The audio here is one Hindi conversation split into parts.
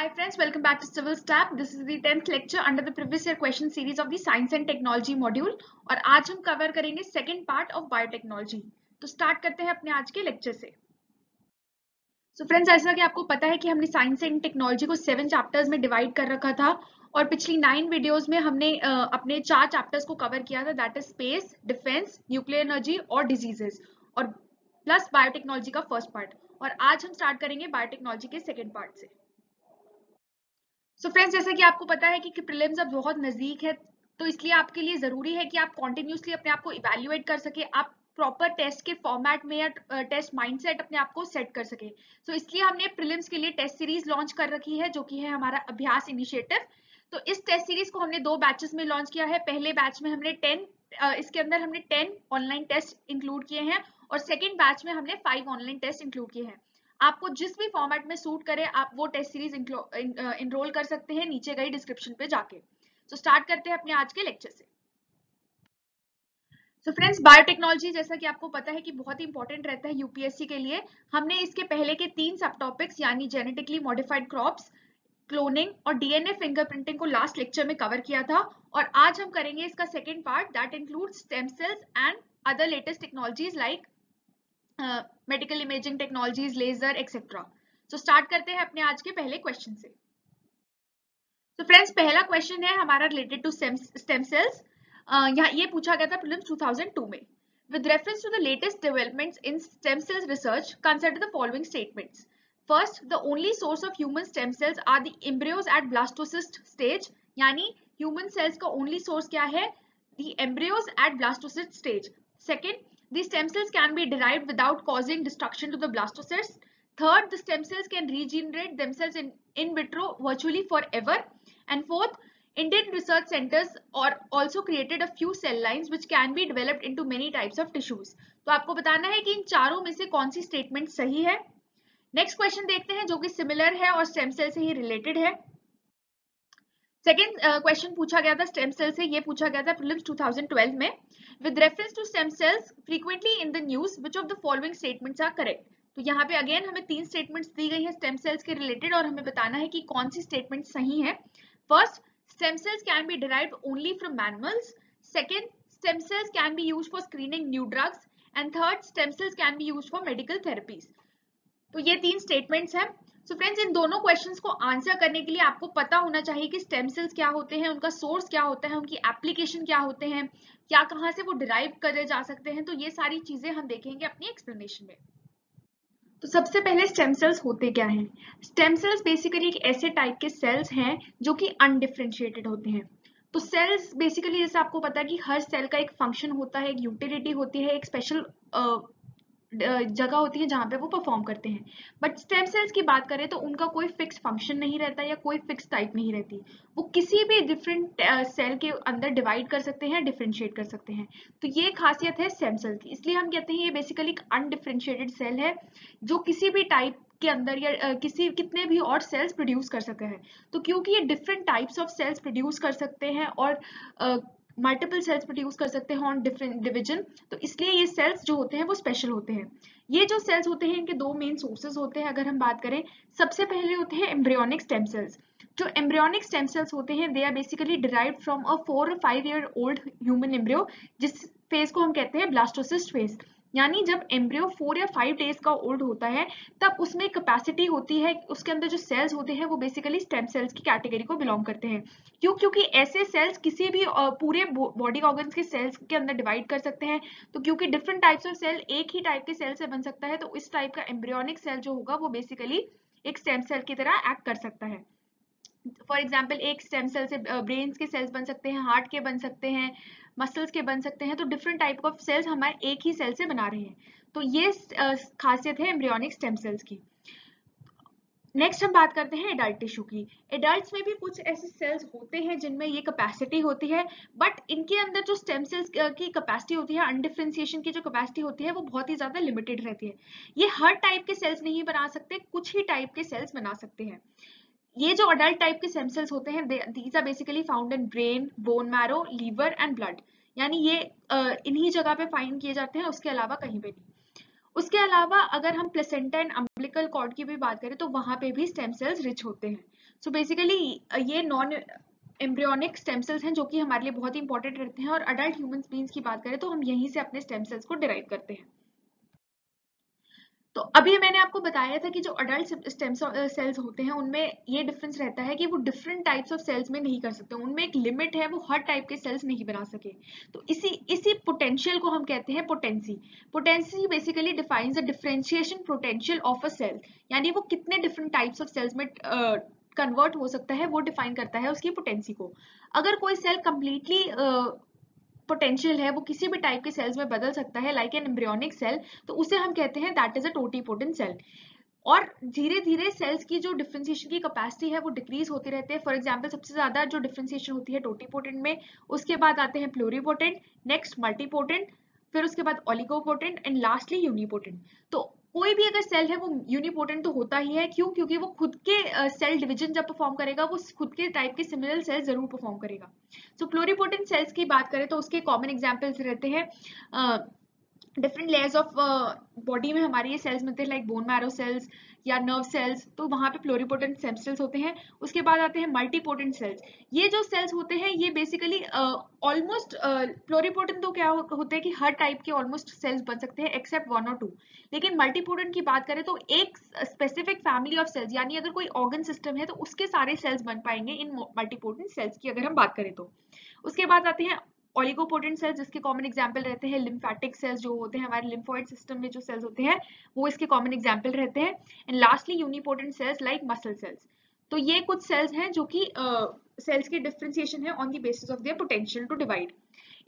Hi friends, welcome back to CivilsTap. This is the 10th lecture under the previous year question series of the Science and Technology module और आज हम cover करेंगे second part of Biotechnology. तो start करते हैं अपने आज के lecture से. So friends, ऐसा कि आपको पता है कि हमने Science and Technology को 7 chapters में divide कर रखा था और पिछली 9 videos में हमने अपने 4 chapters को cover किया था, that is Space, Defense, Nuclear Energy और Diseases और plus Biotechnology का first part. और आज हम start करेंगे Biotechnology के second part से. सो फ्रेंड्स, जैसे कि आपको पता है कि प्रीलिम्स अब बहुत नजदीक है, तो इसलिए आपके लिए जरूरी है कि आप कॉन्टिन्यूसली अपने आप को इवेल्युएट कर सके, आप प्रॉपर टेस्ट के फॉर्मेट में या टेस्ट माइंडसेट अपने आप को सेट कर सके. सो इसलिए हमने प्रीलिम्स के लिए टेस्ट सीरीज लॉन्च कर रखी है जो कि है हमारा अभ्यास इनिशिएटिव. तो इस टेस्ट सीरीज को हमने 2 बैचेस में लॉन्च किया है. पहले बैच में हमने 10 ऑनलाइन टेस्ट इंक्लूड किए हैं और सेकेंड बैच में हमने 5 ऑनलाइन टेस्ट इंक्लूड किए हैं. आपको जिस भी फॉर्मेट में सूट करे आप वो टेस्ट सीरीज इनरोल कर सकते हैं नीचे गई डिस्क्रिप्शन पे जाके. तो स्टार्ट करते हैं अपने आज के लेक्चर से. सो फ्रेंड्स, बायोटेक्नोलॉजी जैसा कि आपको पता है कि बहुत ही इंपॉर्टेंट रहता है यूपीएससी के लिए. हमने इसके पहले के 3 सब टॉपिक्स यानी जेनेटिकली मॉडिफाइड क्रॉप्स, क्लोनिंग और डीएनए फिंगरप्रिंटिंग को लास्ट लेक्चर में कवर किया था और आज हम करेंगे इसका second part, that include stem cells and other latest technologies like medical imaging technologies, laser etcetera. तो स्टार्ट करते हैं अपने आज के पहले क्वेश्चन से. तो फ्रेंड्स, पहला क्वेश्चन है हमारा रिलेटेड टू स्टेम सेल्स. यहाँ ये पूछा गया था प्रीलिम्स 2002 में. With reference to the latest developments in stem cells research, consider the following statements. First, the only source of human stem cells are the embryos at blastocyst stage. यानी ह्यूमन सेल्स का ओनली सोर्स क्या है? The embryos at blastocyst stage. Second, the stem cells can be derived without causing destruction to the blastocysts. Third, the stem cells can regenerate themselves in vitro virtually forever. And fourth, Indian research centers or also created a few cell lines which can be developed into many types of tissues. तो आपको बताना है कि इन चारों में से कौन सी स्टेटमेंट सही है. नेक्स्ट क्वेश्चन देखते हैं जो कि सिमिलर है और स्टेम सेल से ही रिलेटेड है. सेकेंड क्वेश्चन पूछा गया था स्टेम सेल से. ये पूछा गया था प्रीलिम्स 2012 में. With reference to stem cells frequently in the news, which of the following statements are correct. तो यहाँ पे अगेन हमें 3 स्टेटमेंट्स दी गई हैं स्टेम सेल्स के रिलेटेड और हमें बताना है कि कौन सी स्टेटमेंट सही है. First, stem cells can be derived only from animals. Second, stem cells can be used for screening new drugs. And third, stem cells can be used for medical therapies. तो ये 3 स्टेटमेंट्स हैं. सो फ्रेंड्स, इन दोनों क्वेश्चंस को आंसर करने के लिए आपको पता होना चाहिए कि स्टेम सेल्स क्या होते हैं, उनका सोर्स क्या होता है, उनकी एप्लीकेशन क्या होते हैं, क्या कहाँ से वो डिराइव करे जा सकते हैं. तो ये सारी चीजें हम देखेंगे अपनी एक्सप्लेनेशन में. तो सबसे पहले स्टेम सेल्स होते क्या हैं? स्टेम सेल्स बेसिकली एक ऐसे टाइप के सेल्स हैं जो कि अनडिफ्रेंशिएटेड होते हैं. तो सेल्स बेसिकली जैसे आपको पता है कि हर सेल का एक फंक्शन होता है, एक यूटिलिटी होती है, एक स्पेशल जगह होती है जहाँ पे वो परफॉर्म करते हैं. बट स्टेम सेल्स की बात करें तो उनका कोई फिक्स फंक्शन नहीं रहता या कोई फिक्स टाइप नहीं रहती. वो किसी भी डिफरेंट सेल के अंदर डिवाइड कर सकते हैं, डिफरेंशिएट कर सकते हैं. तो ये खासियत है स्टेम सेल की, इसलिए हम कहते हैं ये बेसिकली एक अनडिफरेंशिएटेड सेल है जो किसी भी टाइप के अंदर या कितने भी और सेल्स प्रोड्यूस कर सकते हैं. तो क्योंकि ये different types of cells produce कर सकते हैं और मल्टीपल सेल्स प्रोड्यूस कर सकते हैं ऑन डिफरेंट डिवीजन, तो इसलिए ये सेल्स जो होते हैं वो स्पेशल होते हैं. ये जो सेल्स होते हैं इनके 2 मेन सोर्सेज होते हैं. अगर हम बात करें, सबसे पहले होते हैं एम्ब्रियोनिक स्टेम सेल्स. जो एम्ब्रियोनिक स्टेम सेल्स होते हैं they are basically derive from a 4 or 5 year old human embryo, जिस फेज को हम कहते हैं ब्लास्टोसिस्ट फेज. यानी जब एम्ब्रियो 4 या 5 डेज का ओल्ड होता है तब उसमें कैपेसिटी होती है, उसके अंदर जो सेल्स होते हैं वो बेसिकली स्टेम सेल्स की कैटेगरी को बिलोंग करते हैं. क्योंकि ऐसे सेल्स किसी भी पूरे बॉडी ऑर्गन्स के सेल्स के अंदर डिवाइड कर सकते हैं. तो क्योंकि डिफरेंट टाइप्स ऑफ सेल एक ही टाइप के सेल से बन सकता है, तो इस टाइप का एम्ब्रियोनिक सेल जो होगा वो बेसिकली एक स्टेम सेल की तरह एक्ट कर सकता है. फॉर एग्जाम्पल, एक स्टेम सेल से ब्रेन्स के सेल्स बन सकते हैं, हार्ट के बन सकते हैं, मसल्स के बन सकते हैं. तो डिफरेंट टाइप ऑफ सेल्स हमारे एक ही सेल से बना रहे हैं. तो ये खासियत है एम्ब्रियोनिक स्टेम सेल्स की. नेक्स्ट हम बात करते हैं एडल्ट टिश्यू की. एडल्ट्स में भी कुछ ऐसे सेल्स होते हैं जिनमें ये कैपेसिटी होती है, बट इनके अंदर जो स्टेम सेल्स की कैपेसिटी होती है, अनडिफ्रेंशिएशन की जो कैपेसिटी होती है, वो बहुत ही ज़्यादा लिमिटेड रहती है. ये हर टाइप के सेल्स नहीं बना सकते, कुछ ही टाइप के सेल्स बना सकते हैं. ये जो अडल्ट टाइप के स्टेम सेल्स होते हैं these are basically found in brain, bone marrow, liver and blood. यानी ये इन्हीं जगह पे फाइंड किए जाते हैं, उसके अलावा कहीं पे नहीं. उसके अलावा अगर हम प्लेसेंटा एंड अम्बिलिकल कॉर्ड की भी बात करें तो वहाँ पे भी स्टेम सेल्स रिच होते हैं। सो बेसिकली ये नॉन एम्ब्रियोनिक स्टेम सेल्स हैं जो कि हमारे लिए बहुत ही इंपॉर्टेंट रहते हैं, और अडल्ट ह्यूमन बींग्स की बात करें तो हम यहीं से अपने स्टेम सेल्स को डिराइव करते हैं। तो अभी मैंने आपको बताया था कि जो अडल्ट स्टेम सेल्स होते हैं उनमें ये डिफरेंस रहता है कि वो डिफरेंट टाइप्स ऑफ सेल्स में नहीं कर सकते, उनमें एक लिमिट है, वो हर टाइप के सेल्स नहीं बना सके। तो इसी पोटेंशियल को हम कहते हैं potency. Potency basically defines the differentiation potential of a cell, यानी वो कितने डिफरेंट टाइप्स ऑफ सेल्स में कन्वर्ट हो सकता है वो डिफाइन करता है उसकी पोटेंसी को। अगर कोई सेल कम्प्लीटली पोटेंशियल है, वो किसी भी टाइप के सेल्स में बदल सकता है लाइक एन एम्ब्रियोनिक सेल, तो उसे हम कहते हैं that is a totipotent cell. और धीरे धीरे सेल्स की जो डिफरेंशिएशन की कैपेसिटी है वो डिक्रीज होती रहती है। फॉर एग्जांपल सबसे ज्यादा जो डिफरेंशिएशन होती है टोटीपोटेंट में, उसके बाद आते हैं प्लूरीपोटेंट, नेक्स्ट मल्टीपोटेंट, फिर उसके बाद ऑलिगोपोटेंट एंड लास्टली यूनिपोटेंट। तो कोई भी अगर सेल है वो यूनिपोटेंट तो होता ही है, क्यों? क्योंकि वो खुद के सेल डिवीजन जब परफॉर्म करेगा वो खुद के टाइप के सिमिलर सेल जरूर परफॉर्म करेगा। सो प्लूरीपोटेंट सेल्स की बात करें तो उसके कॉमन एग्जांपल्स रहते हैं डिफरेंट लेयर्स ऑफ बॉडी में हमारे ये सेल्स मिलते हैं लाइक बोन मैरो सेल्स या नर्व सेल्स, तो वहाँ पे प्लूरीपोटेंट स्टेम सेल्स होते हैं। उसके बाद आते हैं मल्टीपोटेंट सेल्स। ये जो सेल्स होते हैं ये बेसिकली ऑलमोस्ट प्लूरीपोटेंट तो क्या होते हैं कि हर टाइप के ऑलमोस्ट सेल्स बन सकते हैं एक्सेप्ट 1 और 2, लेकिन मल्टीपोटेंट की बात करें तो एक स्पेसिफिक फैमिली ऑफ सेल्स, यानी अगर कोई ऑर्गन सिस्टम है तो उसके सारे सेल्स बन पाएंगे इन मल्टीपोटेंट सेल्स की अगर हम बात करें तो। उसके बाद आते हैं ऑलिगोपोटेंट सेल्स, जिसके कॉमन एग्जाम्पल रहते हैं लिम्फेटिक सेल्स जो होते हैं हमारे लिम्फोइड सिस्टम में जो सेल्स होते हैं वो इसके कॉमन एग्जाम्पल रहते हैं, and lastly unipotent cells like muscle cells. तो ये कुछ सेल्स हैं जो कि सेल्स के डिफरेंशिएशन है on the basis of their potential to divide.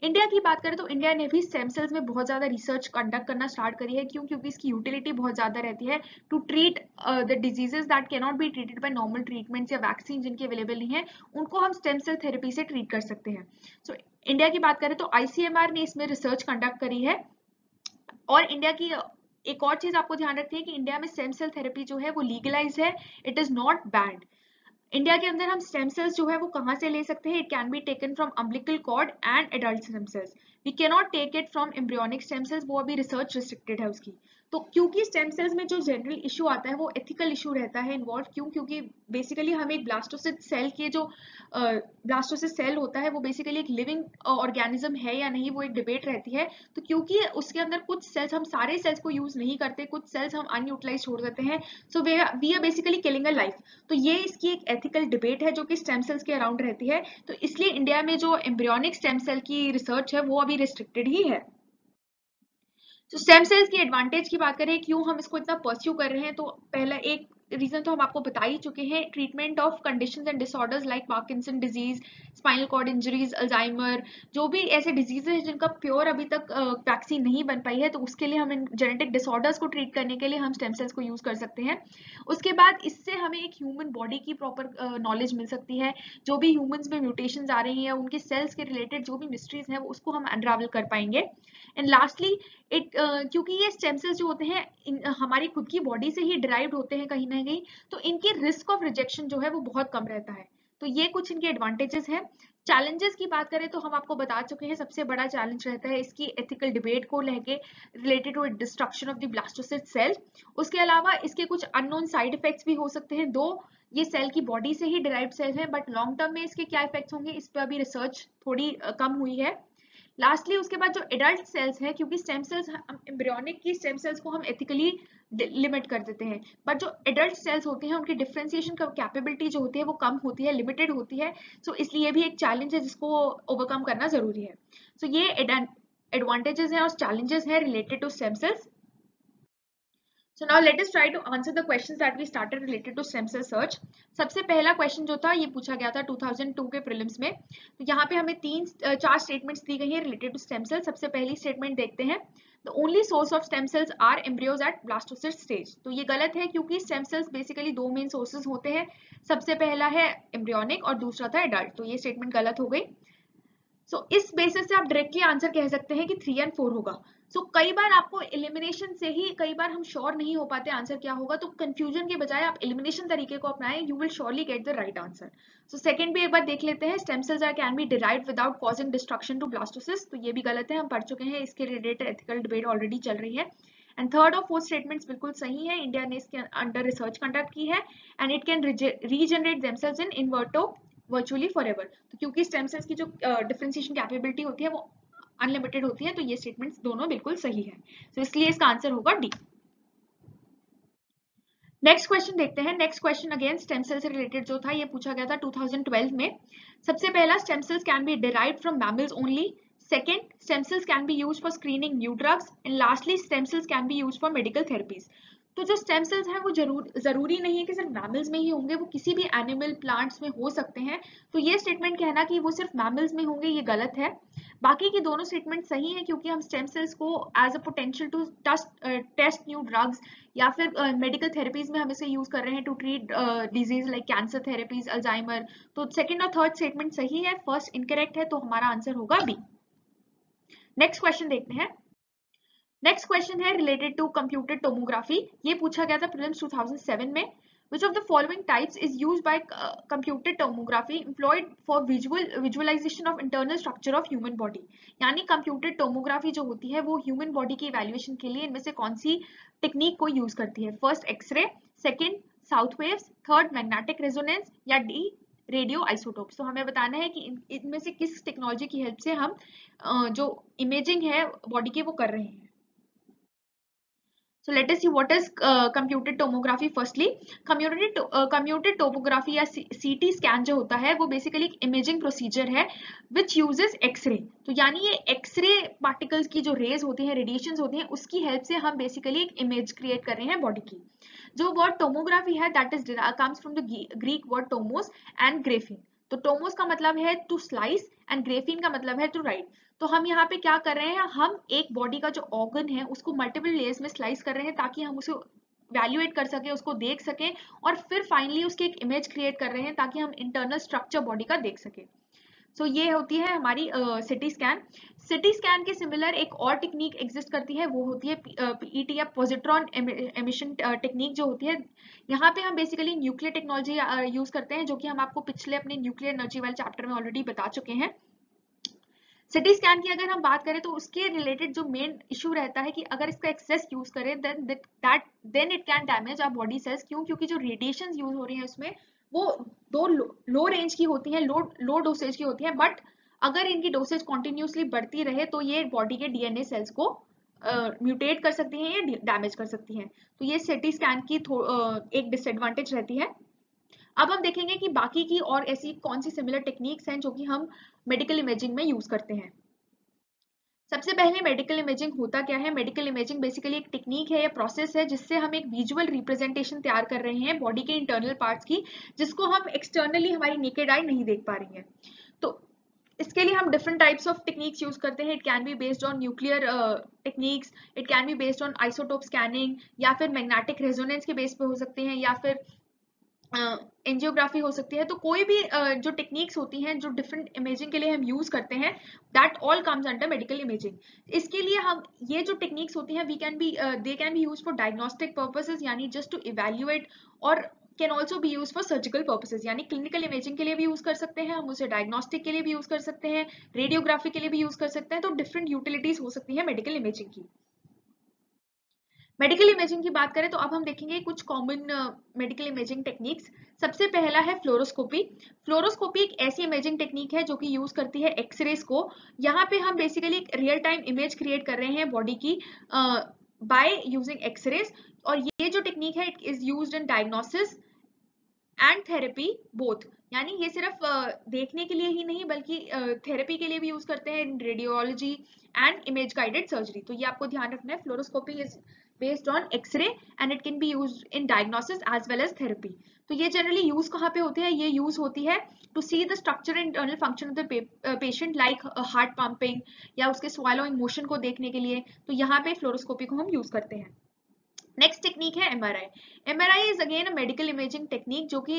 India की बात करें तो इंडिया ने भी स्टेम सेल्स में बहुत ज़्यादा रिसर्च कंडक्ट करना स्टार्ट करी है, क्यों? क्योंकि इसकी यूटिलिटी बहुत ज़्यादा रहती है to treat the diseases that can not be treated by normal treatments या वैक्सीन जिनके अवेलेबल नहीं है, उनको हम स्टेम सेल थेरेपी से ट्रीट कर सकते हैं। सो इंडिया की बात करें तो ICMR ने इसमें रिसर्च कंडक्ट करी है। और इंडिया की एक और चीज़ आपको ध्यान रखनी है कि इंडिया में स्टेम सेल थेरेपी जो है वो लीगलाइज है, it is not banned. India के अंदर हम स्टेम सेल्स जो है वो कहाँ से ले सकते हैं? It can be taken from umbilical cord and adult stem cells, we can not take it from embryonic stem cells, वो अभी रिसर्च रिस्ट्रिक्टेड है उसकी। तो क्योंकि स्टेम सेल्स में जो जनरल इशू आता है वो एथिकल इशू रहता है इन्वॉल्व, क्यों? क्योंकि बेसिकली हम एक ब्लास्टोसिस्ट सेल के जो ब्लास्टोसिस्ट सेल होता है वो बेसिकली एक लिविंग ऑर्गेनिज्म है या नहीं, वो एक डिबेट रहती है। तो क्योंकि उसके अंदर कुछ सेल्स, हम सारे सेल्स को यूज नहीं करते, कुछ सेल्स हम अनयूटिलाइज छोड़ देते हैं, so we are basically killing a life. तो ये इसकी एक एथिकल डिबेट है जो कि स्टेम सेल्स के अराउंड रहती है। तो इसलिए इंडिया में जो एम्ब्रियोनिक स्टेम सेल की रिसर्च है वो अभी रिस्ट्रिक्टेड ही है। तो स्टेम सेल्स की एडवांटेज की बात करें, क्यों हम इसको इतना परस्यू कर रहे हैं, तो पहला एक रीजन तो हम आपको बता ही चुके हैं, treatment of conditions and disorders like Parkinson disease, spinal cord injuries, Alzheimer, जो भी ऐसे डिजीजेज हैं जिनका प्योर अभी तक वैक्सीन नहीं बन पाई है, तो उसके लिए हम इन जेनेटिक डिसऑर्डर्स को ट्रीट करने के लिए हम स्टेम सेल्स को यूज कर सकते हैं। उसके बाद इससे हमें एक ह्यूमन बॉडी की प्रॉपर नॉलेज मिल सकती है, जो भी ह्यूमन्स में म्यूटेशंस आ रही हैं उनके सेल्स के रिलेटेड जो भी मिस्ट्रीज हैं उसको हम अनरावल कर पाएंगे। एंड लास्टली क्योंकि ये स्टेम सेल्स जो होते हैं हमारी खुद की बॉडी से ही डिराइव्ड होते हैं कहीं ना कहीं, तो इनके रिस्क ऑफ रिजेक्शन जो है वो बहुत कम रहता है। तो ये कुछ इनके एडवांटेजेस हैं। चैलेंजेस की बात करें तो हम आपको बता चुके हैं, सबसे बड़ा चैलेंज रहता है इसकी एथिकल डिबेट को लेके related to destruction of the blastocyst cell. उसके अलावा इसके कुछ अननोन साइड इफेक्ट्स भी हो सकते हैं, दो ये सेल की बॉडी से ही डिराइव सेल है, बट लॉन्ग टर्म में इसके क्या इफेक्ट्स होंगे इस पर अभी रिसर्च थोड़ी कम हुई है। लास्टली उसके बाद जो एडल्ट सेल्स है, क्योंकि स्टेम सेल्स एम्ब्रियोनिक की स्टेम सेल्स को हम एथिकली लिमिट कर देते हैं, बट जो एडल्ट सेल्स होते हैं उनकी डिफरेंशिएशन कैपेबिलिटी जो होती है वो कम होती है, लिमिटेड होती है। सो इसलिए भी एक चैलेंज है जिसको ओवरकम करना जरूरी है। सो ये एडवांटेजेस हैं और चैलेंजेस हैं related to stem cells. So now let us try to answer the questions that we started related to stem cell search. सबसे पहला क्वेश्चन जो था ये पूछा गया था 2002 के प्रीलिम्स में। तो यहाँ पे हमें चार स्टेटमेंट्स दी गई हैं रिलेटेड टू स्टेम सेल। सबसे पहली स्टेटमेंट देखते हैं, the only source of stem cells are embryos at blastocyst stage. तो ये गलत है, क्योंकि स्टेम सेल्स बेसिकली दो मेन सोर्सेज होते हैं, सबसे पहला है एम्ब्रियोनिक और दूसरा था एडल्ट। तो ये स्टेटमेंट गलत हो गई। सो इस बेसिस से आप डायरेक्टली आंसर कह सकते हैं कि 3 और 4 होगा। सो कई बार आपको एलिमिनेशन से ही कई बार हम श्योर नहीं हो पाते आंसर क्या होगा, तो कंफ्यूजन के बजाय आप एलिमिनेशन तरीके को अपनाएं, you will surely get the right answer. So second भी एक बार देख लेते हैं, stem cells are can be derived without causing destruction to blastocyst. तो ये भी गलत है, हम पढ़ चुके हैं इसके रिलेटेड एथिकल डिबेट ऑलरेडी चल रही है। एंड थर्ड और फोर्थ स्टेटमेंट्स बिल्कुल सही है, इंडिया ने इसके अंडर रिसर्च कंडक्ट की है and it can regenerate themselves in इनवर्टो वर्चुअली फॉर एवर। तो क्योंकि स्टेम सेल्स की जो डिफरेंशिएशन कैपेबिलिटी होती है वो अनलिमिटेड होती है, तो ये स्टेटमेंट्स दोनों बिल्कुल सही है, तो इसलिए इसका आंसर होगा डी। नेक्स्ट क्वेश्चन देखते हैं। Next question again stem cell से रिलेटेड जो था ये पूछा गया था 2012 में। सबसे पहला, stem cells can be derived from mammals only. Second, stem cells can be used for screening new drugs. And lastly, stem cells can be used for medical therapies. तो जो स्टेम सेल्स हैं वो जरूरी नहीं है कि सिर्फ मैमल्स में ही होंगे, वो किसी भी एनिमल प्लांट्स में हो सकते हैं। तो ये स्टेटमेंट कहना कि वो सिर्फ मैमल्स में होंगे ये गलत है। बाकी के दोनों स्टेटमेंट सही हैं क्योंकि हम स्टेम सेल्स को as a potential to test new drugs या फिर मेडिकल थेरेपीज में हम इसे यूज कर रहे हैं to treat disease like cancer therapies, Alzheimer. तो सेकेंड और थर्ड स्टेटमेंट सही है, फर्स्ट इनकरेक्ट है, तो हमारा आंसर होगा बी। नेक्स्ट क्वेश्चन देखते हैं। नेक्स्ट क्वेश्चन है रिलेटेड टू कंप्यूटेड टोमोग्राफी। ये पूछा गया था प्रीलिम्स 2007 में। Which of the following types is used by computed tomography employed for visualization of internal structure of human body? यानी computed tomography जो होती है वो human body की evaluation के लिए इनमें से कौन सी technique को use करती है? First X-ray, second South waves, third magnetic resonance या D radio isotopes। तो हमें बताना है कि इनमें से किस technology की help से हम जो imaging है body के वो कर रहे हैं। So let us see what is computed tomography. Firstly, computed tomography या CT scan जो होता है वो basically एक imaging procedure है which uses X-ray। तो यानी ये X-ray particles की जो rays होती हैं, radiations होती हैं, उसकी help से हम basically एक image create कर रहे हैं body की। जो word tomography है that is comes from the Greek word tomos and graphene। तो tomos का मतलब है to slice and graphene का मतलब है to write। तो हम यहाँ पे क्या कर रहे हैं, हम एक बॉडी का जो ऑर्गन है उसको मल्टीपल लेयर्स में स्लाइस कर रहे हैं ताकि हम उसे वैल्यूएट कर सकें, उसको देख सकें और फिर फाइनली उसकी एक इमेज क्रिएट कर रहे हैं ताकि हम इंटरनल स्ट्रक्चर बॉडी का देख सकें। सो ये होती है हमारी सिटी स्कैन। सिटी स्कैन के सिमिलर एक और टेक्निक एग्जिस्ट करती है, वो होती है पीईटी या पॉजिट्रॉन एमिशन टेक्निक जो होती है। यहाँ पे हम बेसिकली न्यूक्लियर टेक्नोलॉजी यूज करते हैं जो कि हम आपको पिछले अपने न्यूक्लियर एनर्जी वाले चैप्टर में ऑलरेडी बता चुके हैं। सिटी स्कैन की अगर हम बात करें तो उसके रिलेटेड जो मेन इशू रहता है कि अगर इसका एक्सेस यूज करें then it can damage our body cells. क्योंकि जो रेडिएशन यूज हो रही है उसमें वो दो लो रेंज की होती हैं, लो डोसेज की होती हैं, बट अगर इनकी डोसेज कॉन्टिन्यूसली बढ़ती रहे तो ये बॉडी के डीएनए सेल्स को म्यूटेट कर सकती हैं या डैमेज कर सकती हैं। तो ये सिटी स्कैन की एक डिसएडवांटेज रहती है। अब हम देखेंगे कि बाकी की और ऐसी कौन सी सिमिलर टेक्निक्स हैं जो कि हम मेडिकल इमेजिंग में यूज करते हैं। सबसे पहले मेडिकल इमेजिंग होता क्या है? मेडिकल इमेजिंग बेसिकली एक टेक्निक है या प्रोसेस है जिससे हम एक विजुअल रिप्रेजेंटेशन तैयार कर रहे हैं बॉडी के इंटरनल पार्ट्स की, जिसको हम एक्सटर्नली हमारी नेकेड आई नहीं देख पा रही है। तो इसके लिए हम different types of techniques use करते हैं। It can be based on nuclear techniques, it can be based on isotope scanning या फिर मैग्नेटिक रेजोनेंस के बेस पे हो सकते हैं या फिर एंजियोग्राफी हो सकती है। तो कोई भी जो टेक्निक्स होती हैं जो डिफरेंट इमेजिंग के लिए हम यूज करते हैं that all comes under medical imaging. इसके लिए हम ये जो टेक्निक्स होती हैं they can be use for diagnostic purposes यानी जस्ट टू इवेल्युएट, और can also be use for surgical purposes यानी क्लिनिकल इमेजिंग के लिए भी यूज कर सकते हैं हम उसे, डायग्नोस्टिक के लिए भी यूज कर सकते हैं, रेडियोग्राफी के लिए भी यूज कर सकते हैं। तो डिफरेंट यूटिलिटीज हो सकती है मेडिकल इमेजिंग की। मेडिकल इमेजिंग की बात करें तो अब हम देखेंगे कुछ कॉमन मेडिकल इमेजिंग टेक्निक्स। सबसे पहला है फ्लोरोस्कोपी। फ्लोरोस्कोपी एक ऐसी इमेजिंग टेक्निक है जो कि यूज करती है एक्सरेज को। यहाँ पे हम बेसिकली एक रियल टाइम इमेज क्रिएट कर रहे हैं बॉडी की बाय यूजिंग एक्सरेज, और ये जो टेक्निक है it is used in diagnosis and therapy both. यानी ये सिर्फ देखने के लिए ही नहीं बल्कि थेरेपी के लिए भी यूज करते हैं in radiology and image guided surgery. तो ये आपको ध्यान रखना है, fluoroscopy is based on X-ray and it can be used in diagnosis as well as therapy. तो ये generally use कहाँ पे होते हैं? ये use होती है to see the structure and internal function of the patient like heart pumping या उसके swallowing motion को देखने के लिए। तो यहाँ पे fluoroscopy को हम use करते हैं। नेक्स्ट टेक्निक है MRI. MRI is again a medical imaging technique जो कि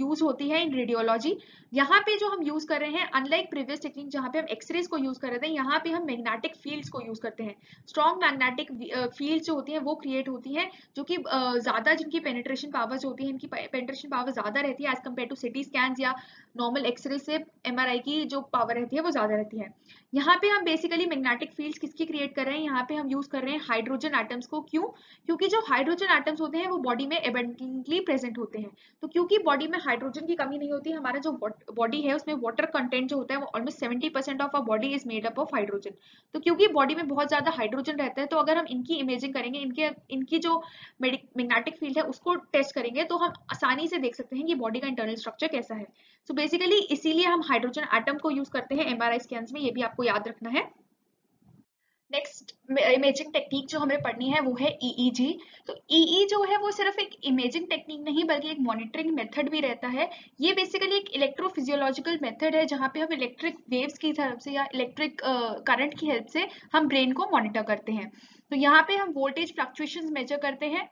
यूज होती है इन रेडियोलॉजी. यहाँ पे जो हम यूज कर रहे हैं, अनलाइक प्रीवियस टेक्निक जहाँ पे हम एक्सरेज को यूज कर रहे थे, यहाँ पे हम मैग्नेटिक फील्ड्स को यूज करते हैं. स्ट्रॉन्ग मैग्नेटिक फील्ड जो होती है वो क्रिएट होती है, जो कि ज्यादा, जिनकी पेनिट्रेशन पावर्स होती है, इनकी पेनिट्रेशन पावर ज्यादा रहती है as compare to CT scan या नॉर्मल एक्सरे से. MRI की जो पावर रहती है वो ज्यादा रहती है. यहाँ पे हम बेसिकली मैग्नेटिक फील्ड किसकी क्रिएट कर रहे हैं, यहाँ पे हम यूज कर रहे हैं हाइड्रोजन एटम्स को. क्यों? क्योंकि जो हाइड्रोजन एटम्स होते हैं वो बॉडी में एबंडेंटली प्रेजेंट होते हैं. तो क्योंकि बॉडी में हाइड्रोजन की कमी नहीं होती, हमारा जो बॉडी है उसमें वाटर कंटेंट जो होता है वो almost 70% of our body is made up of hydrogen. तो क्योंकि बॉडी में बहुत ज्यादा हाइड्रोजन रहता है, तो अगर हम इनकी इमेजिंग करेंगे, इनकी जो मैग्नेटिक फील्ड है उसको टेस्ट करेंगे, तो हम आसानी से देख सकते हैं कि बॉडी का इंटरनल स्ट्रक्चर कैसा है. सो बेसिकली इसीलिए हम हाइड्रोजन एटम को यूज करते हैं MRI स्कैन में, ये भी आपको याद रखना है. नेक्स्ट इमेजिंग टेक्निक जो हमें पढ़नी है वो है EEG. तो EEG जो है वो सिर्फ एक इमेजिंग टेक्निक नहीं बल्कि एक मॉनिटरिंग मेथड भी रहता है. ये बेसिकली एक इलेक्ट्रोफिजियोलॉजिकल मेथड है जहाँ पे हम इलेक्ट्रिक वेव्स की हेल्प से या इलेक्ट्रिक करंट की हेल्प से हम ब्रेन को मॉनिटर करते हैं. तो यहाँ पे हम वोल्टेज फ्लक्चुएशंस मेजर करते हैं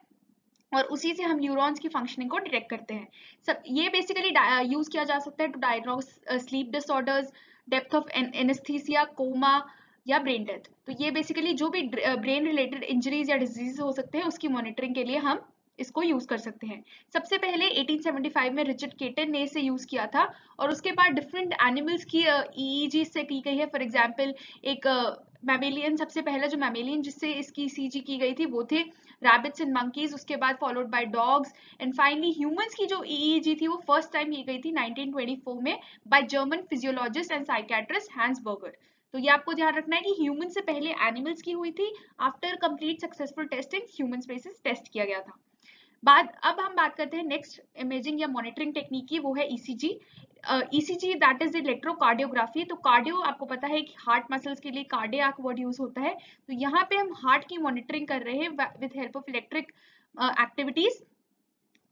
और उसी से हम न्यूरॉन्स की फंक्शनिंग को डिटेक्ट करते हैं. सब ये बेसिकली यूज किया जा सकता है to diagnose sleep disorders, depth of anaesthesia, coma या ब्रेन डेथ. तो ये बेसिकली जो भी ब्रेन रिलेटेड इंजरीज या डिजीज हो सकते हैं उसकी मॉनिटरिंग के लिए हम इसको यूज कर सकते हैं. सबसे पहले 1875 में रिचर्ड केटन ने इसे यूज किया था और उसके बाद डिफरेंट एनिमल्स की EEG से की गई है. फॉर एग्जांपल एक मैमेलियन, सबसे पहला जो मैमेलियन जिससे इसकी ECG की गई थी वो थे रैबिट्स एंड मंकीज, उसके बाद followed by dogs and finally humans की जो EEG थी वो फर्स्ट टाइम की गई थी 1924 में by German physiologist and psychiatrist Hans Berger. तो ये आपको ध्यान रखना है कि ह्यूमन से पहले एनिमल्स की हुई थी. After complete successful testing human basis test किया गया था. अब हम बात करते हैं नेक्स्ट इमेजिंग या मॉनिटरिंग टेक्निक की, वो है ECG. ECG that is electrocardiography. तो कार्डियो आपको पता है कि हार्ट मसल्स के लिए कार्डियक वर्ड यूज होता है. तो यहाँ पे हम हार्ट की मॉनिटरिंग कर रहे हैं with help of electric activities.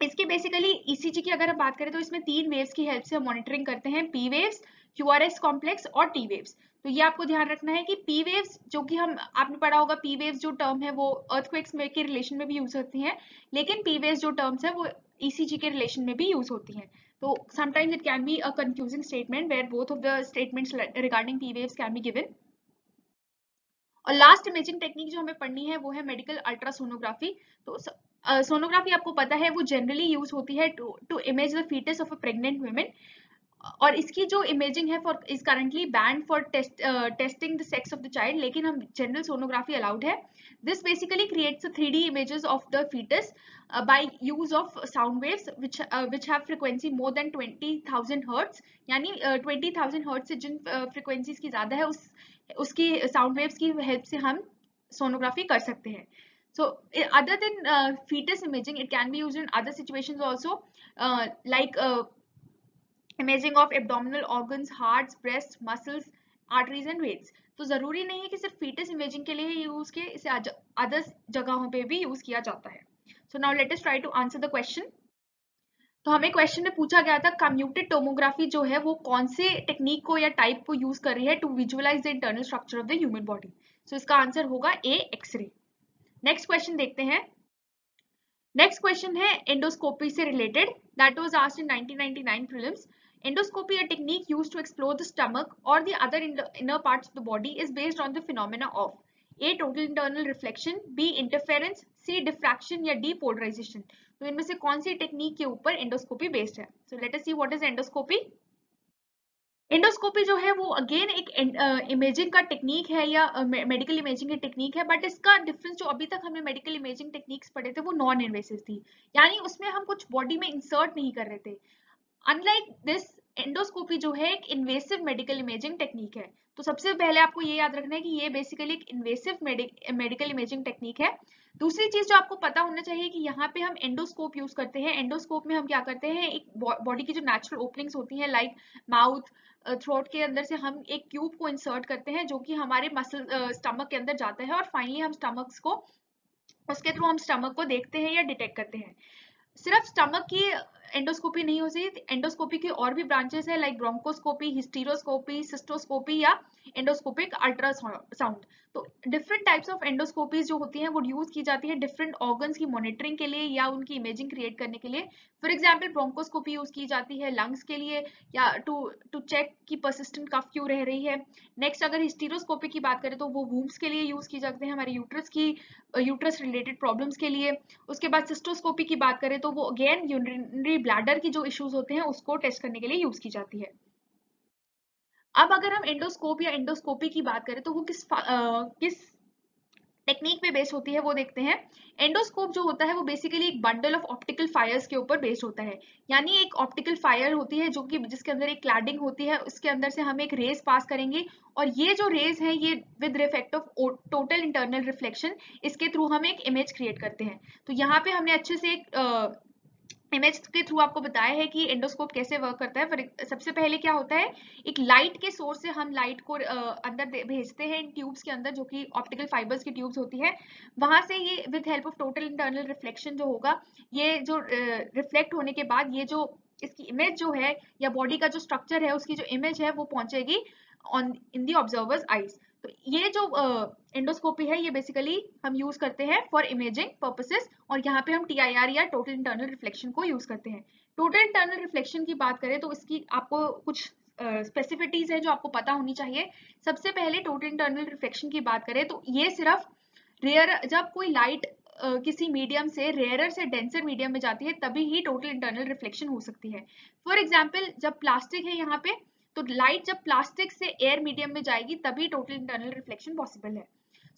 इसके बेसिकली ECG की अगर हम बात करें तो इसमें तीन वेव्स की हेल्प से हम मॉनिटरिंग करते हैं, P वेव्स, QRS कॉम्प्लेक्स और T वेव्स. तो ये आपको ध्यान रखना है कि P वेव्स जो कि हम आपने पढ़ा होगा, P वेव्स जो टर्म है वो अर्थक्वेक्स में के रिलेशन में भी यूज होती हैं, लेकिन P वेव्स जो टर्म्स है वो ECG के रिलेशन में भी यूज होती हैं. तो sometimes it can be a confusing statement where both of the statements regarding P waves can be given. और लास्ट इमेजिंग टेक्निक जो हमें पढ़नी है वो है मेडिकल अल्ट्रासोनोग्राफी. तो सोनोग्राफी आपको पता है वो जनरली यूज होती है to image the foetus of a pregnant women. और इसकी जो इमेजिंग है for is currently banned for testing the sex of the child, लेकिन हम जनरल सोनोग्राफी अलाउड है. This basically creates 3D images of the foetus by use of sound waves which have frequency more than 20,000 hertz. यानी 20,000 हर्ट्स से जिन फ्रिक्वेंसीज की ज्यादा है उसकी साउंड वेव्स की हेल्प से हम सोनोग्राफी कर सकते हैं. So other than fetus imaging, it can be used in other situations also, like imaging of abdominal organs, hearts, breasts, muscles, arteries and veins. तो जरूरी नहीं है कि सिर्फ fetus imaging के लिए ही यूज किया, इसे other जगहों पे भी यूज किया जाता है. So now let us try to answer the question. तो हमें क्वेश्चन में पूछा गया था कम्यूटेड टोमोग्राफी जो है वो कौन से टेक्निक को या टाइप को यूज कर रही है to visualise the internal structure of the human body. So इसका आंसर होगा A, एक्सरे. नेक्स्ट क्वेश्चन देखते हैं. नेक्स्ट क्वेश्चन है एंडोस्कोपी से related, that was asked in 1999 prelims. Endoscopy a technique used to explore the stomach और the other inner parts of the body is based on the phenomena of A, total internal reflection, B, interference, C, diffraction या D, पोलराइजेशन. तो इनमें से कौन सी टेक्निक के ऊपर एंडोस्कोपी बेस्ड है. So let us see what is endoscopy. Endoscopy जो है वो अगेन एक इमेजिंग का टेक्निक है या मेडिकल इमेजिंग की टेक्निक है, बट इसका डिफरेंस जो अभी तक हमने मेडिकल इमेजिंग टेक्निक्स पढ़े थे वो नॉन इन्वेसिव थी, यानी उसमें हम कुछ बॉडी में इंसर्ट नहीं कर रहे थे. अनलाइक दिस एंडोस्कोपी जो है एक इन्वेसिव मेडिकल इमेजिंग टेक्निक है. तो सबसे पहले आपको ये याद रखना है कि ये बेसिकली एक इन्वेसिव मेडिकल इमेजिंग टेक्निक है. दूसरी चीज जो आपको पता होना चाहिए कि यहाँ पे हम एंडोस्कोप यूज करते हैं. एंडोस्कोप में हम क्या करते हैं, एक बॉडी की जो नेचुरल ओपनिंग्स होती हैं लाइक माउथ, थ्रोट के अंदर से हम एक क्यूब को इंसर्ट करते हैं जो कि हमारे मसल स्टमक के अंदर जाता है और फाइनली हम स्टमक्स को उसके थ्रू हम स्टमक को देखते हैं या डिटेक्ट करते हैं. सिर्फ स्टमक की एंडोस्कोपी नहीं हो सकती। एंडोस्कोपी की और भी ब्रांचेस है लाइक ब्रोंकोस्कोपी, हिस्टीरोस्कोपी, सिस्टोस्कोपी या एंडोस्कोपिक अल्ट्रासाउंड। तो डिफरेंट टाइप्स ऑफ एंडोस्कोपीज जो होती हैं वो यूज की जाती है डिफरेंट ऑर्गन्स की मॉनिटरिंग के लिए या उनकी इमेजिंग क्रिएट करने के लिए। फॉर एग्जाम्पल ब्रोंकोस्कोपी यूज की जाती है लंग्स के लिए या टू चेक कि परसिस्टेंट कफ क्यों रह रही है। नेक्स्ट अगर हिस्टीरोस्कोपी की बात करें तो वो वूम्स के लिए यूज की जाते हैं, हमारे यूट्रस की यूट्रस रिलेटेड प्रॉब्लम्स के लिए। उसके बाद सिस्टोस्कोपी की बात करें तो वो अगेन यूरिनरी ब्लैडर की जो इश्यूज होते हैं उसको टेस्ट करने के लिए यूज की जाती है। अब अगर हम एंडोस्कोप या एंडोस्कोपी की बात करें तो वो किस टेक्निक पे बेस्ड होती है वो देखते हैं। एंडोस्कोप जो होता है वो बेसिकली एक बंडल ऑफ ऑप्टिकल फायर्स के ऊपर बेस्ड होता है, यानी एक ऑप्टिकल फायर होती है जो कि जिसके अंदर एक क्लैडिंग होती है, उसके अंदर से हम एक रेज पास करेंगे और ये जो रेज है ये with effect of total internal reflection, इसके थ्रू हम एक इमेज क्रिएट करते हैं। तो यहाँ पे हमने अच्छे से एक इमेज के थ्रू आपको बताया है कि एंडोस्कोप कैसे वर्क करता है। सबसे पहले क्या होता है, एक लाइट के सोर्स से हम लाइट को अंदर भेजते हैं इन ट्यूब्स के अंदर जो कि ऑप्टिकल फाइबर्स की ट्यूब्स होती है। वहां से ये with help of total internal reflection जो होगा, ये जो रिफ्लेक्ट होने के बाद ये जो इसकी इमेज जो है या बॉडी का जो स्ट्रक्चर है उसकी जो इमेज है वो पहुंचेगी इन दी ऑब्जर्वर्स आईज। तो ये जो एंडोस्कोपी है ये बेसिकली हम यूज करते हैं फॉर इमेजिंग पर्पसेस और यहाँ पे हम TIR या टोटल इंटरनल रिफ्लेक्शन को यूज करते हैं। टोटल इंटरनल रिफ्लेक्शन की बात करें तो इसकी आपको कुछ स्पेसिफिटीज है जो आपको पता होनी चाहिए। सबसे पहले टोटल इंटरनल रिफ्लेक्शन की बात करें तो ये सिर्फ रेयर, जब कोई लाइट किसी मीडियम से रेयर से डेंसर मीडियम में जाती है तभी ही टोटल इंटरनल रिफ्लेक्शन हो सकती है। फॉर एग्जाम्पल जब प्लास्टिक है यहाँ पे तो लाइट जब प्लास्टिक से एयर मीडियम में जाएगी तभी टोटल इंटरनल रिफ्लेक्शन पॉसिबल है।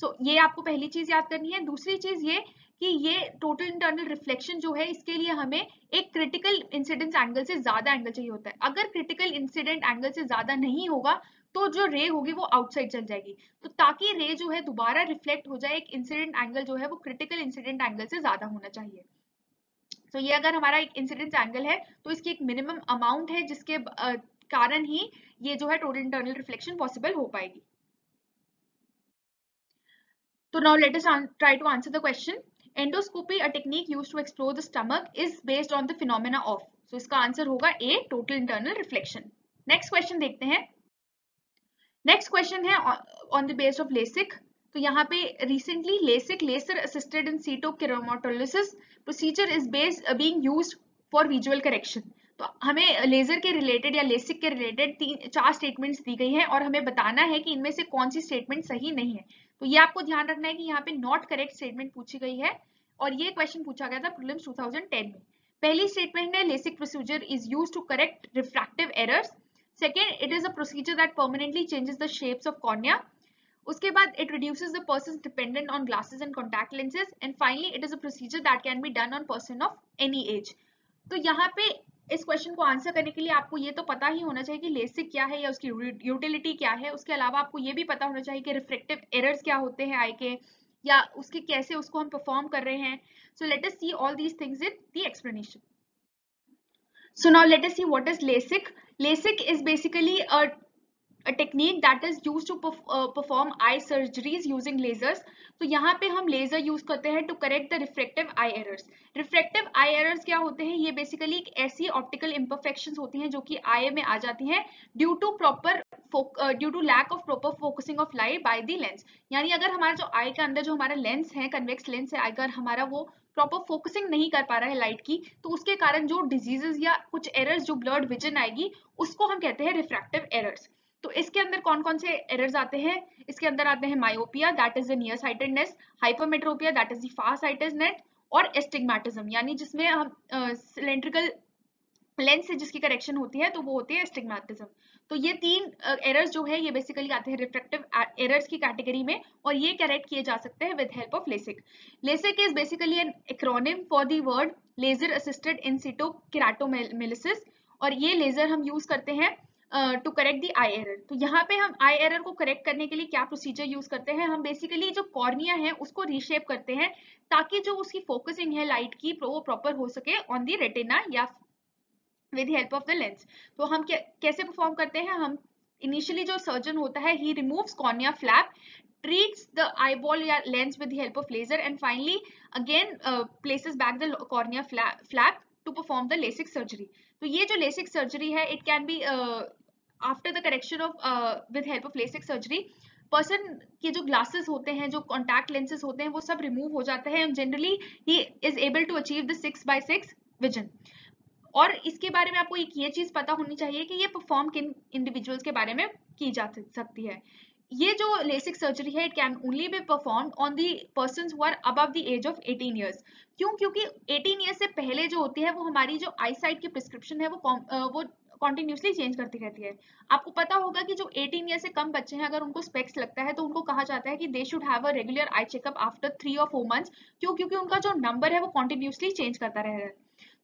सो ये आपको पहली चीज याद करनी है। दूसरी चीज ये कि ये टोटल इंटरनल रिफ्लेक्शन जो है इसके लिए हमें एक क्रिटिकल इंसिडेंस एंगल से ज्यादा एंगल चाहिए होता है। अगर क्रिटिकल इंसिडेंट एंगल से ज्यादा नहीं होगा तो जो रे होगी वो आउटसाइड चल जाएगी। तो ताकि रे जो है दोबारा रिफ्लेक्ट हो जाए एक इंसिडेंट एंगल जो है वो क्रिटिकल इंसिडेंट एंगल से ज्यादा होना चाहिए। तो ये अगर हमारा एक इंसिडेंस एंगल है तो इसकी एक मिनिमम अमाउंट है जिसके कारण ही ये जो है टोटल इंटरनल रिफ्लेक्शन पॉसिबल हो पाएगी। तो now let us try to answer the question. Endoscopy a technique used to explore the stomach is based on the phenomena of. So इसका आंसर होगा A, total internal reflection. Next question देखते हैं। नेक्स्ट क्वेश्चन है on the base of LASIK. तो यहाँ पे recently LASIK, laser assisted in situ keratolysis procedure is based being used for visual correction. तो हमें लेजर के रिलेटेड या लेसिक के रिलेटेड 3-4 स्टेटमेंट्स दी गई हैं और हमें बताना है कि इनमें से कौन सी स्टेटमेंट सही नहीं है। तो ये आपको ध्यान रखना है कि यहाँ पे नॉट करेक्ट स्टेटमेंट पूछी गई है और ये क्वेश्चन पूछा गया था प्रीलिम्स 2010 में। पहली स्टेटमेंट है LASIK procedure is used to correct refractive errors. Second, it is a procedure that permanently changes the shapes of cornea. उसके बाद it reduces the person dependent on glasses and contact lenses. And finally it is a procedure that can be done on person of any age. तो यहाँ पे इस क्वेश्चन को आंसर करने के लिए आपको ये तो पता ही होना चाहिए कि लेसिक क्या है या उसकी यूटिलिटी क्या है। उसके अलावा आपको ये भी पता होना चाहिए कि रिफ्रेक्टिव एरर्स क्या होते हैं आई के, या उसके कैसे उसको हम परफॉर्म कर रहे हैं। So let us see all these things in the explanation. So now let us see what is LASIK. LASIK is basically a technique that is used to perform eye surgeries using lasers. तो यहाँ पे हम लेजर यूज करते हैं to correct the refractive eye errors. Refractive eye errors क्या होते हैं, ये बेसिकली एक ऐसी ऑप्टिकल इम्परफेक्शंस होती हैं जो कि आई में आ जाती हैं due to lack of proper focusing of light by the lens. यानी अगर हमारा जो आई के अंदर जो हमारा लेंस है, कन्वेक्स लेंस है, अगर हमारा वो प्रॉपर फोकसिंग नहीं कर पा रहा है लाइट की तो उसके कारण जो डिजीजेस या कुछ एरर्स जो ब्लर्ड विजन आएगी उसको हम कहते हैं रिफ्रैक्टिव एरर्स। तो इसके अंदर कौन कौन से एरर्स आते हैं, इसके अंदर आते हैं myopia that is the near sightedness, hypermetropia that is the far sightedness और एस्टिग्मेटिज्म, यानी जिसमें हम सिलेंड्रिकल लेंस से जिसकी करेक्शन होती है तो वो होती है एस्टिग्मेटिज्म। तो ये 3 एरर्स जो है ये बेसिकली आते हैं रिफ्रैक्टिव एरर्स की कैटेगरी में और ये करेक्ट किए जा सकते हैं with help of LASIK. LASIK is basically an acronym for the word laser assisted in situ keratomileusis और ये लेजर हम यूज करते हैं to correct the eye error. तो यहाँ पे हम आई एरर को करेक्ट करने के लिए क्या प्रोसीजर यूज करते हैं, हम बेसिकली जो कॉर्निया है उसको रीशेप करते हैं ताकि जो उसकी फोकसिंग है लाइट की वो प्रॉपर हो सके ऑन दी रेटिना या with help of the lens. तो हम कैसे परफॉर्म करते हैं, हम इनिशियली जो सर्जन होता है ही removes cornea flap, treats the eyeball or lens with the help of laser and finally again places back the cornea flap to perform the LASIK surgery. तो ये जो LASIK surgery है, it can be after the correction of with help of LASIK surgery, person के जो glasses होते हैं, जो contact lenses होते हैं, वो सब remove हो जाता है and generally he is able to achieve the 6x6 vision. और इसके बारे में आपको एक ये चीज पता होनी चाहिए कि ये परफॉर्म किन इंडिविजुअल्स के बारे में की जा सकती है. ये जो लेसिक सर्जरी है, it can only be performed on the persons who are above the age of 18 years. क्यों? क्योंकि 18 इयर्स से पहले जो होती है वो हमारी जो आई साइट की प्रिस्क्रिप्शन है वो कॉन्टिन्यूसली चेंज करती रहती है. आपको पता होगा कि जो 18 ईयर से कम बच्चे हैं, अगर उनको स्पेक्स लगता है तो उनको कहा जाता है कि they should have a regular eye checkup after 3 और 4 मंथ्स. क्यों? क्योंकि उनका जो नंबर है वो कॉन्टिन्यूसली चेंज करता रह रहा है.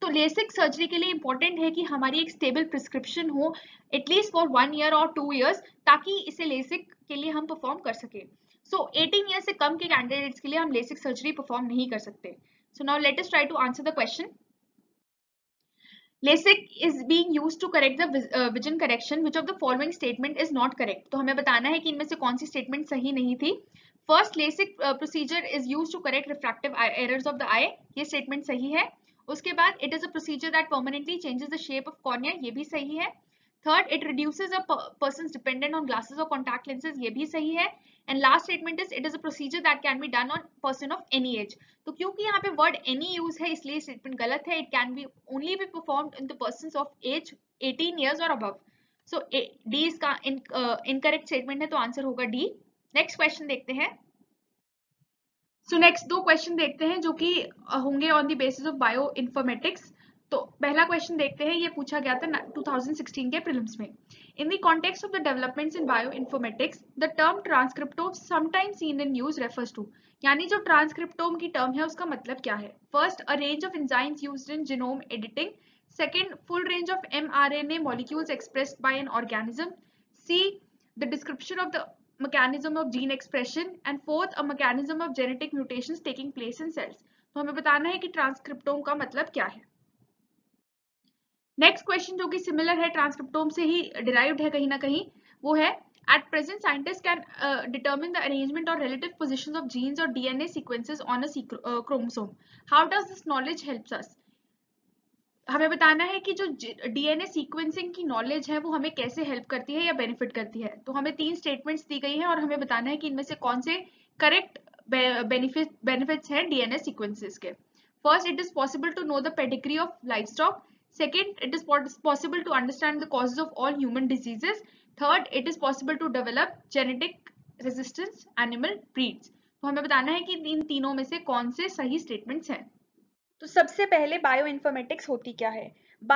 तो लेसिक सर्जरी के लिए इंपॉर्टेंट है कि हमारी एक स्टेबल प्रिस्क्रिप्शन हो एटलीस्ट फॉर 1 ईयर और 2 ईयर्स, ताकि इसे लेसिक के लिए हम परफॉर्म कर सके. सो 18 ईयर से कम के कैंडिडेट्स के लिए हम लेसिक सर्जरी परफॉर्म नहीं कर सकते. So now let us try to answer the question. LASIK is being used to correct the vision correction. Which of the following statement is not correct? तो हमें बताना है कि इनमें से कौन सी statement सही नहीं थी. First, LASIK procedure is used to correct refractive errors of the eye. ये statement सही है. उसके बाद it is a procedure that permanently changes the shape of cornea. ये भी सही है. Third, it reduces a person's dependence on glasses or contact lenses. ये भी सही है. And last statement is it is a procedure that can be done on person of any age. तो क्योंकि यहाँ पे word any use है, इसलिए statement गलत है. It can be only be performed in the persons of age 18 years or above. So D इसका incorrect statement है, तो answer होगा D. Next question देखते हैं. So next दो question देखते हैं जो कि होंगे on the basis of bioinformatics. तो पहला क्वेश्चन देखते हैं. ये पूछा गया था 2016 के प्रीलिम्स में. In the context of the developments in bioinformatics the term transcriptome sometimes seen in use refers to. यानी जो ट्रांसक्रिप्टोम की टर्म है उसका मतलब क्या है. First, a range of enzymes used in genome editing. Second, full range of mRNA molecules expressed by an organism. C, the description of the mechanism of gene expression. And fourth, a mechanism of genetic mutations taking place in cells. तो हमें बताना है कि ट्रांसक्रिप्टोम का मतलब क्या है. नेक्स्ट क्वेश्चन जो कि सिमिलर है, ट्रांसक्रिप्टोम से ही डिराइव्ड है कहीं ना कहीं, वो है at present scientist can determine the arrangement और रिलेटिव पोजीशंस ऑफ जीन्स और DNA sequences on a chromosome. How does this knowledge helps us. हमें बताना है कि जो डीएनए सीक्वेंसिंग की नॉलेज है वो हमें कैसे हेल्प करती है या बेनिफिट करती है. तो हमें 3 स्टेटमेंट्स दी गई हैं और हमें बताना है कि इनमें से कौन से करेक्ट बेनिफिट्स हैं डीएनए सीक्वेंसेस के. First, it is possible to know the pedigree of livestock. Second, it is possible to understand the causes of all human diseases. Third, it is possible to develop genetic resistance animal breeds. तो हमें बताना है कि इन तीनों में से कौन से सही statements हैं. तो सबसे पहले bioinformatics होती क्या है.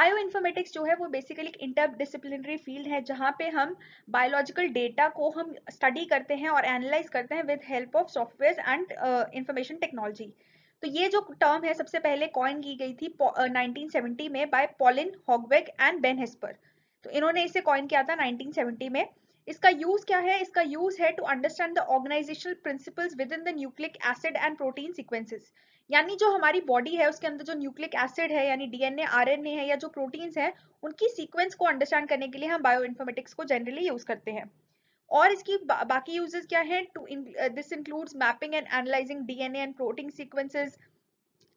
बायोइन्फॉर्मेटिक्स जो है वो बेसिकली एक इंटरडिसिप्लिनरी फील्ड है जहाँ पे हम बायोलॉजिकल डेटा को हम स्टडी करते हैं और एनालाइज करते हैं with help of software and information technology. तो ये जो टर्म है सबसे पहले कॉइन की गई थी 1970 में by Paulien Hogeweg and Ben Hesper. तो इन्होंने इसे कॉइन किया था 1970 में. इसका यूज क्या है. इसका यूज है to understand the organisational principles within the nucleic acid and protein sequences. यानी जो हमारी बॉडी है उसके अंदर जो न्यूक्लिक एसिड है यानी डीएनए आरएनए है या जो प्रोटीन्स हैं उनकी सीक्वेंस को अंडरस्टैंड करने के लिए हम बायोइन्फॉर्मेटिक्स को जनरली यूज करते हैं. और इसकी बाकी यूजेस क्या हैं. This includes mapping and analysing DNA and protein sequences,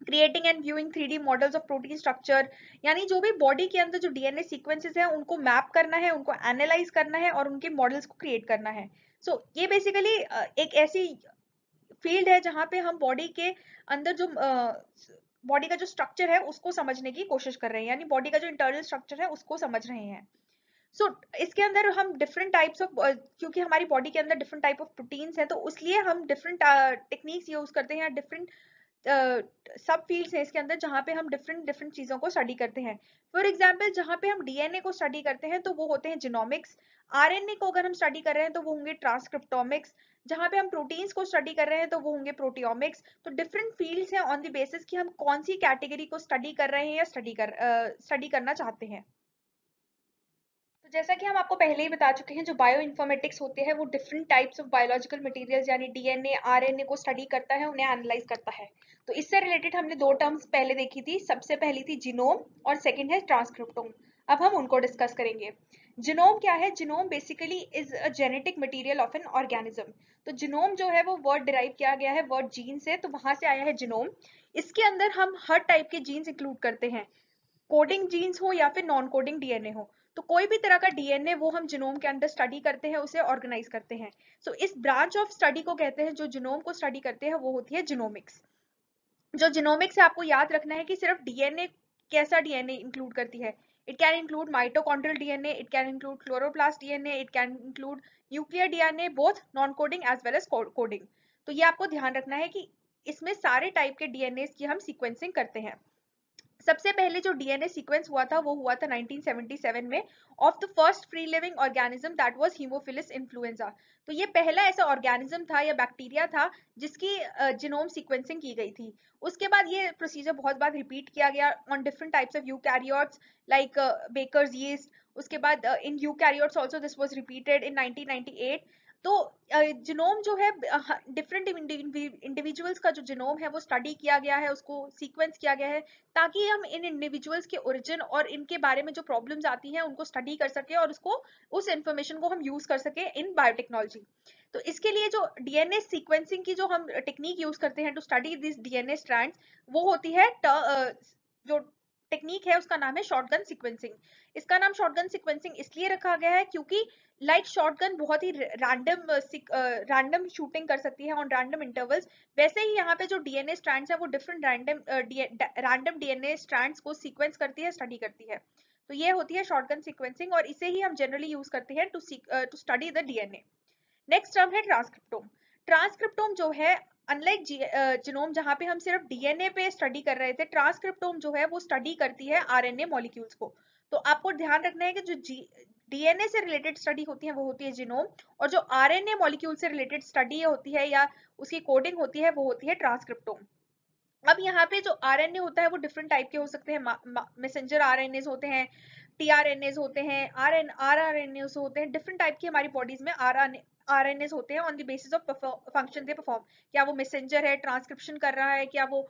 creating and viewing 3D models of protein structure. यानी जो भी बॉडी के अंदर जो डीएनए सीक्वेंसेस हैं उनको मैप करना है, उनको एनालाइज करना है और उनके मॉडल्स को क्रिएट करना है. सो ये बेसिकली एक ऐसी फील्ड है जहाँ पे हम बॉडी के अंदर जो बॉडी का जो स्ट्रक्चर है उसको समझने की कोशिश कर रहे हैं. यानी बॉडी का जो इंटरनल स्ट्रक्चर है उसको समझ रहे हैं. सो इसके अंदर हम डिफरेंट टाइप्स ऑफ, क्योंकि हमारी बॉडी के अंदर डिफरेंट टाइप ऑफ प्रोटीन्स हैं तो उसलिए हम डिफरेंट टेक्निक्स यूज करते हैं. डिफरेंट सब फील्ड्स हैं इसके अंदर जहाँ पे हम डिफरेंट चीज़ों को स्टडी करते हैं. फॉर एग्जाम्पल जहाँ पे हम डीएनए को स्टडी करते हैं तो वो होते हैं जिनोमिक्स. आरएनए को अगर हम स्टडी कर रहे हैं तो वो होंगे ट्रांसक्रिप्टोमिक्स. जहाँ पे हम प्रोटीन्स को स्टडी कर रहे हैं तो वो होंगे प्रोटियोमिक्स. तो डिफरेंट फील्ड्स हैं ऑन द बेसिस कि हम कौन सी कैटेगरी को स्टडी कर रहे हैं या स्टडी करना चाहते हैं. जैसा कि हम आपको पहले ही बता चुके हैं जो बायोइन्फॉर्मेटिक्स होते हैं वो different types of biological materials यानी डीएनए आरएनए को स्टडी करता है, उन्हें एनालाइज करता है. तो इससे रिलेटेड हमने 2 टर्म्स पहले देखी थी. सबसे पहली थी जीनोम और सेकंड है ट्रांसक्रिप्टोम. अब हम उनको डिस्कस करेंगे. जीनोम क्या है. Genome basically is a genetic material of an organism. तो जीनोम जो है वो वर्ड डिराइव किया गया है वर्ड जीन से, तो वहां से आया है जीनोम. इसके अंदर हम हर टाइप के जीन्स इंक्लूड करते हैं. कोडिंग जीन्स हो या फिर नॉन कोडिंग डीएनए हो, तो कोई भी तरह का डीएनए वो हम जिनोम के अंदर स्टडी करते हैं, उसे ऑर्गेनाइज करते हैं. सो इस ब्रांच ऑफ स्टडी को कहते हैं, जो जिनोम को स्टडी करते हैं वो होती है जिनोमिक्स. जो जिनोमिक्स है आपको याद रखना है कि सिर्फ डीएनए, कैसा डीएनए इंक्लूड करती है. It can include mitochondrial DNA, it can include chloroplast DNA, it can include nuclear DNA, both non coding as well as coding. तो ये आपको ध्यान रखना है कि इसमें सारे टाइप के डीएनए की हम सीक्वेंसिंग करते हैं. सबसे पहले जो डीएनए सीक्वेंस हुआ था वो हुआ था 1977 में, of the first free living organism that was Haemophilus influenzae. तो ये पहला ऐसा ऑर्गेनिज्म था या बैक्टीरिया था जिसकी जिनोम सीक्वेंसिंग की गई थी. उसके बाद ये प्रोसीजर बहुत बार रिपीट किया गया on different types of eukaryotes like baker's yeast. उसके बाद in eukaryotes also this was repeated in 1998. तो जिनोम जो है डिफरेंट इंडिविजुअल्स का जो जिनोम है वो स्टडी किया गया है, उसको सीक्वेंस किया गया है ताकि हम इन इंडिविजुअल्स के ओरिजिन और इनके बारे में जो प्रॉब्लम्स आती हैं उनको स्टडी कर सके और उसको उस इंफॉर्मेशन को हम यूज कर सके इन बायोटेक्नोलॉजी. तो इसके लिए जो डीएनए सीक्वेंसिंग की जो हम टेक्निक यूज करते हैं to study this DNA strands, वो होती है जो टेक्निक है उसका नाम है शॉटगन सीक्वेंसिंग. इसका नाम शॉटगन सीक्वेंसिंग इसलिए रखा गया है क्योंकि लाइक शॉटगन बहुत ही रैंडम शूटिंग कर सकती है ऑन रैंडम इंटरवल्स, वैसे ही यहाँ पे जो डीएनए स्ट्रैंड्स है वो डिफरेंट रैंडम डीएनए स्ट्रैंड्स को सीक्वेंस करती है, स्टडी करती है. तो ये होती है शॉटगन सीक्वेंसिंग और इसे ही हम जनरली यूज करते हैं to study the DNA. Next term है ट्रांसक्रिप्टोम. ट्रांसक्रिप्टोम जो है अनलाइक जिनोम जहाँ पे हम सिर्फ डीएनए पे स्टडी कर रहे थे, ट्रांसक्रिप्टोम जो है वो स्टडी करती है आरएनए मॉलिक्यूल्स को. तो आपको ध्यान रखना है कि जो डीएनए से रिलेटेड स्टडी होती है वो होती है जिनोम, और जो आरएनए मॉलिक्यूल से रिलेटेड स्टडी होती है या उसकी कोडिंग होती है वो होती है ट्रांसक्रिप्टोम. अब यहाँ पे जो आरएनए होता है वो डिफरेंट टाइप के हो सकते हैं. मैसेंजर आरएनएज होते हैं, टीआरएनएज होते हैं, आरआरएनएज होते हैं. डिफरेंट टाइप की हमारी बॉडीज में आरएनएज होते हैं on the basis of function they perform. क्या वो मैसेंजर है, ट्रांसक्रिप्शन कर रहा है, क्या वो,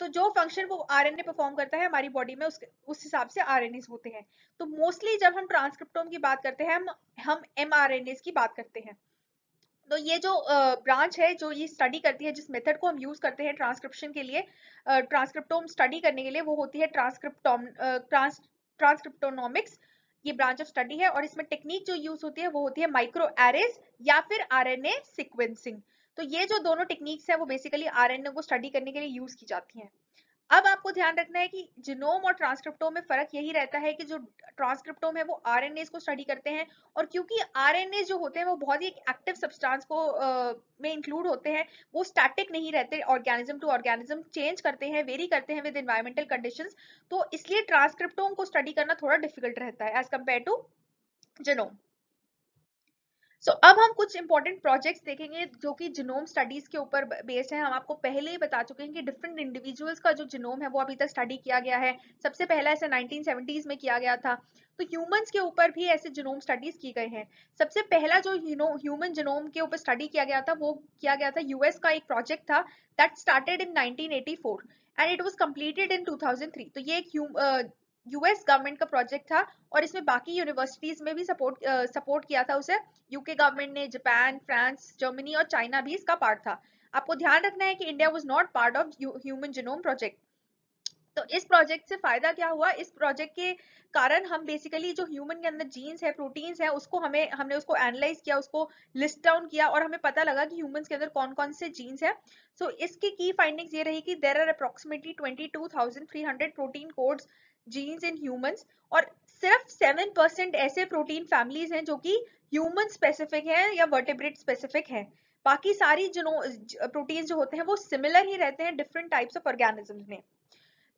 तो जो फंक्शन वो आरएनए परफॉर्म करता है हमारी बॉडी में उस हिसाब से आरएनएज होते हैं. तो मोस्टली जब हम ट्रांसक्रिप्टोम की बात करते हैं हम एमआरएनएज की बात करते हैं. तो ये जो ब्रांच है जो ये स्टडी करती है, जिस मेथड को हम यूज करते हैं ट्रांसक्रिप्शन के लिए, ट्रांसक्रिप्टोम स्टडी करने के लिए, वो होती है ट्रांसक्रिप्टोनॉमिक्स. ये ब्रांच ऑफ स्टडी है और इसमें टेक्निक जो यूज होती है वो होती है माइक्रो एरेज या फिर आरएनए सीक्वेंसिंग. तो ये जो दोनों टेक्निक्स है वो बेसिकली आरएनए को स्टडी करने के लिए यूज की जाती हैं. अब आपको ध्यान रखना है कि जिनोम और ट्रांसक्रिप्टोम में फर्क यही रहता है कि जो ट्रांसक्रिप्टोम है वो आरएनए को स्टडी करते हैं, और क्योंकि आरएनए जो होते हैं वो बहुत ही एक्टिव सब्सटेंस को में इंक्लूड होते हैं, वो स्टैटिक नहीं रहते, ऑर्गेनिज्म टू ऑर्गेनिज्म चेंज करते हैं, वेरी करते हैं विद एनवायरमेंटल कंडीशंस. तो इसलिए ट्रांसक्रिप्टोम को स्टडी करना थोड़ा डिफिकल्ट रहता है as compare to genome. So अब हम कुछ इंपॉर्टेंट प्रोजेक्ट्स देखेंगे जो कि जिनोम स्टडीज के ऊपर बेस्ड हैं. हम आपको पहले ही बता चुके हैं कि डिफरेंट इंडिविजुअल्स का जो जिनोम है वो अभी तक स्टडी किया गया है. सबसे पहला ऐसे 1970s में किया गया था. तो ह्यूमंस के ऊपर भी ऐसे जिनोम स्टडीज की गए हैं. सबसे पहला जो ह्यूमन जिनोम के ऊपर स्टडी किया गया था वो किया गया था यूएस का एक प्रोजेक्ट था that started in 1984 and it was completed in 2003. तो ये एक यूएस गवर्नमेंट का प्रोजेक्ट था और इसमें बाकी यूनिवर्सिटीज में भी सपोर्ट किया था उसे. यूके गवर्नमेंट ने, जापान, फ्रांस, जर्मनी और चाइना भी इसका पार्ट था. आपको ध्यान रखना है कि India was not part of human genome project. तो इस प्रोजेक्ट से फायदा क्या हुआ, इस प्रोजेक्ट के कारण हम बेसिकली जो ह्यूमन के अंदर जीन्स है, प्रोटीन्स है, उसको हमने उसको एनालाइज किया, उसको लिस्ट डाउन किया और हमें पता लगा कि ह्यूमंस के अंदर कौन कौन से जीन्स है. सो इसकी की फाइंडिंग्स ये रही कि there are approximately 22,300 protein codes genes in humans और सिर्फ 7% ऐसे प्रोटीन फैमिलीज हैं जो कि ह्यूमन स्पेसिफिक हैं या वर्टिब्रेट स्पेसिफिक हैं. बाकी सारी प्रोटीन जो होते हैं वो सिमिलर ही रहते हैं डिफरेंट टाइप्स ऑफ ऑर्गेनिज्म में.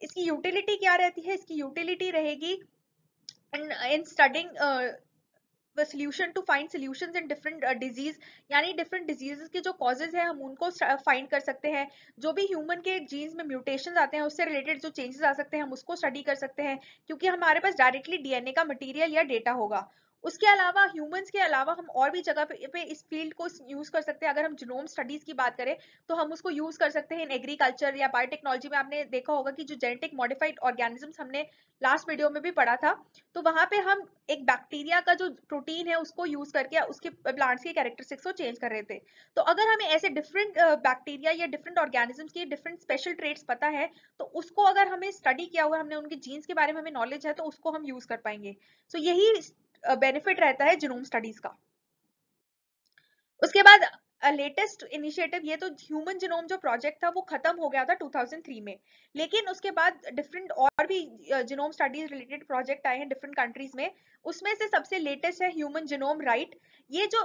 इसकी यूटिलिटी क्या रहती है, इसकी यूटिलिटी रहेगी in studying solution to find solutions in different disease, यानी डिफरेंट डिजीजेस के जो कॉजेज हैं हम उनको फाइंड कर सकते हैं. जो भी ह्यूमन के जीन्स में म्यूटेशंस आते हैं उससे रिलेटेड जो चेंजेस आ सकते हैं हम उसको स्टडी कर सकते हैं क्योंकि हमारे पास डायरेक्टली डीएनए का मटेरियल या डेटा होगा. उसके अलावा ह्यूमंस के अलावा हम और भी जगह पे इस फील्ड को यूज कर सकते हैं। अगर हम जीनोम स्टडीज की बात करें तो हम उसको यूज कर सकते हैं इन एग्रीकल्चर या बायोटेक्नोलॉजी में। आपने देखा होगा कि जो जेनेटिक मॉडिफाइड ऑर्गेनिजम्स हमने लास्ट वीडियो में भी पढ़ा था, तो वहां पे हम एक बैक्टीरिया का जो प्रोटीन है उसको यूज करके उसके प्लांट्स के कैरेक्टरिस्टिक्स को चेंज कर रहे थे। तो अगर हमें ऐसे डिफरेंट बैक्टीरिया या डिफरेंट ऑर्गेनिजम्स की डिफरेंट स्पेशल ट्रेट्स पता है, तो उसको अगर हमें स्टडी किया हुआ, हमने उनके जीन्स के बारे में हमें नॉलेज है, तो उसको हम यूज कर पाएंगे। सो यही बेनिफिट रहता है जीनोम स्टडीज का। उसके बाद लेटेस्ट इनिशिएटिव, ये तो ह्यूमन जीनोम जो प्रोजेक्ट था वो खत्म हो गया था 2003 में, लेकिन उसके बाद डिफरेंट और भी जीनोम स्टडीज रिलेटेड प्रोजेक्ट आए हैं डिफरेंट कंट्रीज में। उसमें से सबसे लेटेस्ट है ह्यूमन जीनोम राइट। ये जो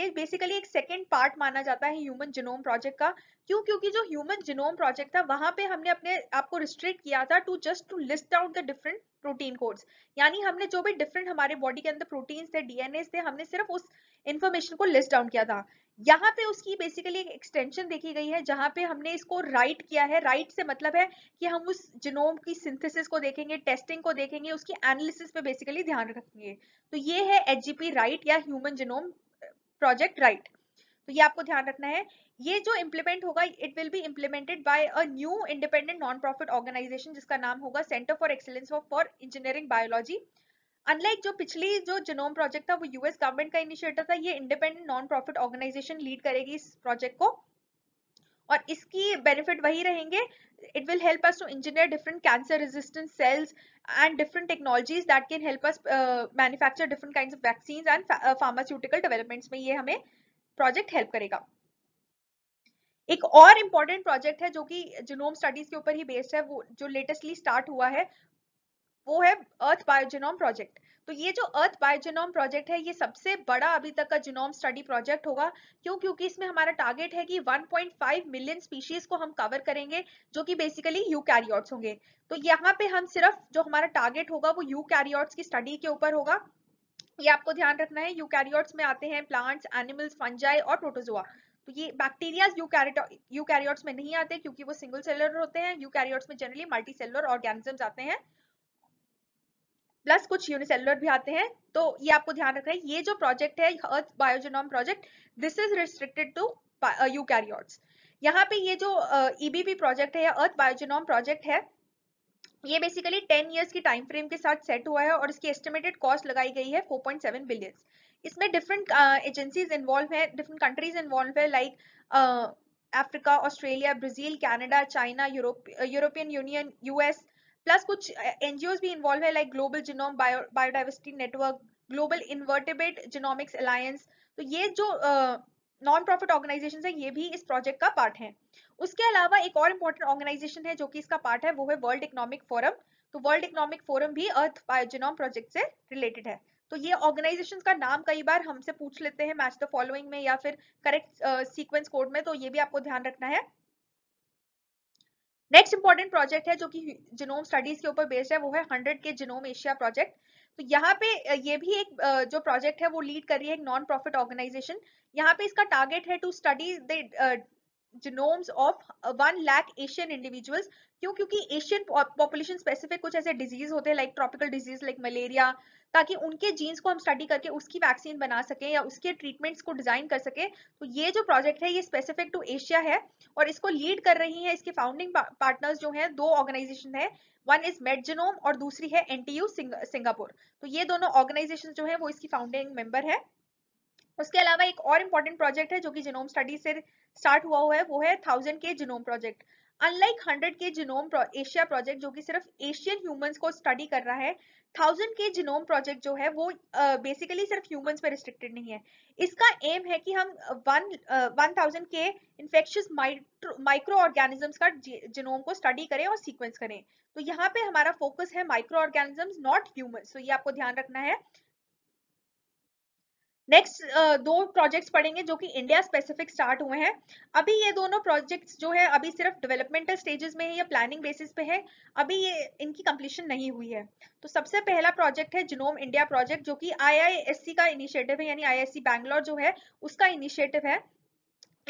ये बेसिकली एक सेकेंड पार्ट माना जाता है ह्यूमन जीनोम प्रोजेक्ट का। क्यों? क्योंकि जो ह्यूमन जीनोम प्रोजेक्ट था वहां पे हमने अपने आपको रिस्ट्रिक्ट किया था to list down the different protein codes, यानी हमने जो भी डिफरेंट हमारे बॉडी के अंदर प्रोटीन्स थे, डीएनए थे, हमने सिर्फ उस इंफॉर्मेशन को लिस्ट डाउन किया था। यहाँ पे उसकी बेसिकली एक एक्सटेंशन देखी गई है जहाँ पे हमने इसको राइट किया है। राइट से मतलब है कि हम उस जीनोम की सिंथेसिस को देखेंगे, टेस्टिंग को देखेंगे, उसकी एनालिसिस पे बेसिकली ध्यान रखेंगे। तो ये है एचजीपी राइट या ह्यूमन जीनोम प्रोजेक्ट राइट। तो ये आपको ध्यान रखना है। ये जो इम्प्लीमेंट होगा, it will be implemented by a new independent non profit organisation जिसका नाम होगा centre for excellence for engineering biology. Unlike जो पिछली जो जीनोम प्रोजेक्ट था वो यूएस गवर्नमेंट का इनिशिएटिव था, ये independent non profit organisation lead करेगी इस प्रोजेक्ट को, और इसकी बेनिफिट वही रहेंगे। It will help us to engineer different cancer resistant cells and different technologies that can help us manufacture different kinds of vaccines and pharmaceutical developments में ये हमें प्रोजेक्ट हेल्प करेगा। एक और इम्पॉर्टेंट प्रोजेक्ट है जो कि जीनोम स्टडीज के ऊपर ही बेस्ड है, वो जो लेटेस्टली स्टार्ट हुआ है वो है अर्थ बायोजेनोम प्रोजेक्ट। तो ये जो अर्थ बायोजेनोम प्रोजेक्ट है ये सबसे बड़ा अभी तक का जीनोम स्टडी प्रोजेक्ट होगा। क्यों? क्योंकि इसमें हमारा टारगेट है कि 1.5 मिलियन स्पीशीज को हम कवर करेंगे जो कि बेसिकली यूकैरियोट्स होंगे। तो यहाँ पे हम सिर्फ जो हमारा टारगेट होगा वो यूकैरियोट्स की स्टडी के ऊपर होगा। ये आपको ध्यान रखना है। यूकैरियोट्स में आते हैं प्लांट्स, एनिमल्स, फंजाई और प्रोटोजोआ। तो ये बैक्टीरियाज यूकैरियोट्स में नहीं आते क्योंकि वो सिंगल सेलुलर होते हैं। यूकैरियोट्स में जनरली मल्टी सेलुलर ऑर्गेनिजम्स आते हैं, प्लस कुछ यूनिसेलुलर भी आते हैं। तो ये आपको ध्यान रखना है। ये जो प्रोजेक्ट है Earth बायोजेनोम project, this is restricted to eukaryotes. यहाँ पे ये जो ईबीपी प्रोजेक्ट है, अर्थ बायोजेनोम प्रोजेक्ट है, ये बेसिकली 10 इयर्स की टाइम फ्रेम के साथ सेट हुआ है और इसकी एस्टिमेटेड कॉस्ट लगाई गई है 4.7 बिलियन। इसमें डिफरेंट एजेंसीज इन्वॉल्व है, डिफरेंट कंट्रीज इन्वॉल्व है, like Africa, Australia, Brazil, Canada, China, European union, US, plus कुछ एनजीओज भी इन्वॉल्व है like global genome biodiversity network, global invertebrate genomics alliance. तो ये जो नॉन प्रॉफिट ऑर्गेनाइजेशन है ये भी इस प्रोजेक्ट का पार्ट है। उसके अलावा एक और इम्पोर्टेंट ऑर्गेनाइजेशन है जो कि इसका पार्ट है, वो है वर्ल्ड इकोनॉमिक फोरम। तो वर्ल्ड इकोनॉमिक फोरम भी अर्थ बायोजेनोम प्रोजेक्ट से रिलेटेड है। तो ये ऑर्गेनाइजेशन का नाम कई बार हमसे पूछ लेते हैं मैच द फॉलोइंग में या फिर करेक्ट सीक्वेंस कोड में, तो ये भी आपको ध्यान रखना है। नेक्स्ट इंपॉर्टेंट प्रोजेक्ट है जो कि जीनोम स्टडीज के ऊपर बेस्ड है, वो है 100K जीनोम एशिया प्रोजेक्ट। तो यहाँ पे ये भी एक जो प्रोजेक्ट है वो लीड कर रही है एक नॉन प्रॉफिट ऑर्गेनाइजेशन। यहाँ पे इसका टारगेट है to study the genomes of 1 lakh Asian individuals. क्यों? क्योंकि एशियन पॉपुलेशन स्पेसिफिक कुछ ऐसे डिजीज होते हैं like tropical disease like malaria, ताकि उनके जीन्स को हम स्टडी करके उसकी वैक्सीन बना सकें या उसके ट्रीटमेंट्स को डिजाइन कर सकें। तो ये जो प्रोजेक्ट है ये स्पेसिफिक टू एशिया है और इसको लीड कर रही है, इसके फाउंडिंग पार्टनर्स जो हैं दो ऑर्गेनाइजेशन है, वन इज मेड जीनोम और दूसरी है एनटीयू सिंगापुर। तो ये दोनों ऑर्गेनाइजेशन जो है वो इसकी फाउंडिंग मेंबर है। उसके अलावा एक और इम्पोर्टेंट प्रोजेक्ट है जो कि जीनोम स्टडी से स्टार्ट हुआ हुआ है, वो है 1000K genome project. Unlike 100K genome Asia project जो कि सिर्फ एशियन ह्यूमंस को स्टडी कर रहा है, 1000K जीनोम प्रोजेक्ट जो है वो बेसिकली सिर्फ ह्यूमंस पे रिस्ट्रिक्टेड नहीं है। इसका एम है कि हम 1000K इन्फेक्शियस माइक्रो ऑर्गेनिजम्स का जीनोम को स्टडी करें और सीक्वेंस करें। तो यहाँ पे हमारा फोकस है माइक्रो ऑर्गेनिजम्स, नॉट ह्यूमंस। तो ये आपको ध्यान रखना है। नेक्स्ट दो प्रोजेक्ट्स पढ़ेंगे जो कि इंडिया स्पेसिफिक स्टार्ट हुए हैं। अभी ये दोनों प्रोजेक्ट्स जो है अभी सिर्फ डेवलपमेंटल स्टेजेस में है या प्लानिंग बेसिस पे है, अभी ये इनकी कंप्लीशन नहीं हुई है। तो सबसे पहला प्रोजेक्ट है जीनोम इंडिया प्रोजेक्ट जो कि IISC का इनिशिएटिव है, यानी IISC बैंगलोर जो है उसका इनिशिएटिव है।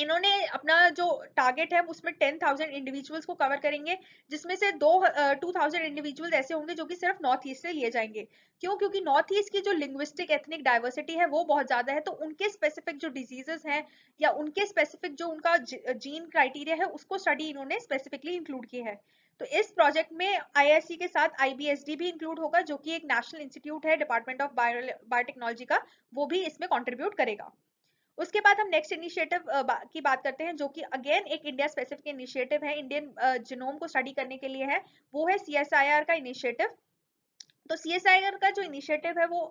इन्होंने अपना जो टारगेट है उसमें 10,000 इंडिविजुअल्स को कवर करेंगे, जिसमें से 2,000 इंडिविजुअल्स ऐसे होंगे जो कि सिर्फ नॉर्थ ईस्ट से लिए जाएंगे। क्यों? क्योंकि नॉर्थ ईस्ट की जो लिंग्विस्टिक एथनिक डाइवर्सिटी है वो बहुत ज़्यादा है, तो उनके स्पेसिफिक जो डिजीजेस हैं या उनके स्पेसिफिक जो उनका जीन क्राइटेरिया है उसको स्टडी इन्होंने स्पेसिफिकली इंक्लूड की है। तो इस प्रोजेक्ट में IISC के साथ IBSD भी इंक्लूड होगा, जो कि एक नेशनल इंस्टीट्यूट है डिपार्टमेंट ऑफ बायोटेक्नोलॉजी का, वो भी इसमें कॉन्ट्रीब्यूट करेगा। उसके बाद हम नेक्स्ट इनिशिएटिव की बात करते हैं, जो कि अगेन एक इंडिया स्पेसिफिक इनिशिएटिव है, इंडियन जिनोम को स्टडी करने के लिए है, वो है CSIR का इनिशिएटिव। तो CSIR का जो इनिशिएटिव है वो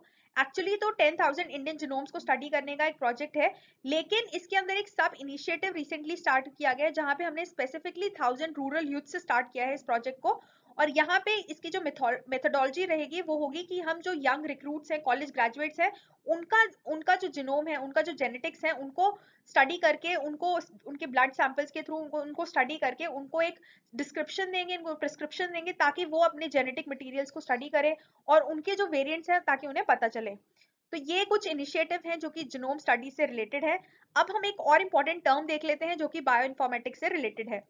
एक्चुअली तो 10,000 इंडियन जिनोम्स को स्टडी करने का एक प्रोजेक्ट है, लेकिन इसके अंदर एक सब इनिशिएटिव रिसेंटली स्टार्ट किया गया है, जहाँ पे हमने स्पेसिफिकली 1000 रूरल यूथ से स्टार्ट किया है इस प्रोजेक्ट को। और यहाँ पे इसकी जो मेथोडोलॉजी रहेगी वो होगी कि हम जो यंग रिक्रूट्स हैं, कॉलेज ग्रेजुएट्स हैं, उनका जो जिनोम है, उनका जो जेनेटिक्स है, उनको स्टडी करके, उनको उनके ब्लड सैंपल्स के थ्रू उनको स्टडी करके उनको एक डिस्क्रिप्शन देंगे, उनको प्रिस्क्रिप्शन देंगे, ताकि वो अपने जेनेटिक मटेरियल्स को स्टडी करें और उनके जो वेरिएंट्स हैं ताकि उन्हें पता चले। तो ये कुछ इनिशिएटिव हैं जो कि जिनोम स्टडी से रिलेटेड है। अब हम एक और इम्पॉर्टेंट टर्म देख लेते हैं जो कि बायोइन्फॉर्मेटिक्स से रिलेटेड है।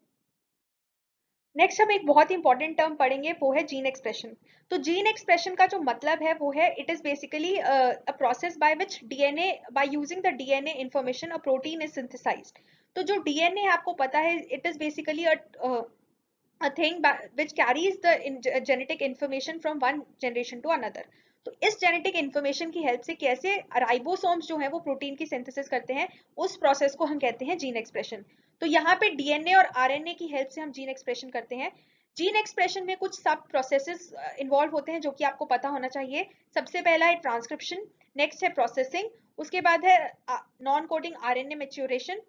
नेक्स्ट हम एक बहुत ही इंपॉर्टेंट टर्म पढ़ेंगे, वो है जीन एक्सप्रेशन। तो जीन एक्सप्रेशन का जो मतलब है वो है it is basically a process by which DNA by using the DNA information a protein is synthesised. तो जो DNA आपको पता है it is basically a thing which carries the genetic information from one generation to another. तो इस जेनेटिक इन्फॉर्मेशन की हेल्प से कैसे राइबोसोम्स जो है वो प्रोटीन की सिंथेसिस करते हैं, उस प्रोसेस को हम कहते हैं जीन एक्सप्रेशन। तो यहाँ पे DNA और RNA की हेल्प से हम जीन एक्सप्रेशन करते हैं। जीन एक्सप्रेशन में कुछ सब प्रोसेसेस इन्वॉल्व होते हैं जो कि आपको पता होना चाहिए। सबसे पहला है ट्रांसक्रिप्शन, नेक्स्ट है प्रोसेसिंग, उसके बाद है non coding RNA maturation,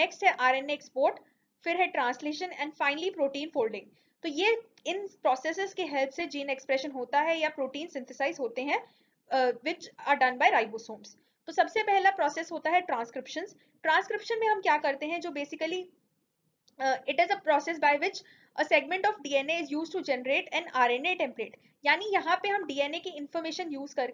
next है RNA एक्सपोर्ट, फिर है translation and finally protein folding. तो ये इन प्रोसेसेस के हेल्प से जीन एक्सप्रेशन होता है या प्रोटीन सिंथेसाइज होते हैं which are done by ribosomes. तो सबसे पहला प्रोसेस होता है ट्रांसक्रिप्शन। ट्रांसक्रिप्शन में हम क्या करते हैं, जो basically it is a process by which a segment of DNA is use to generate an RNA template. यानी यहाँ पे हम DNA की इंफॉर्मेशन यूज कर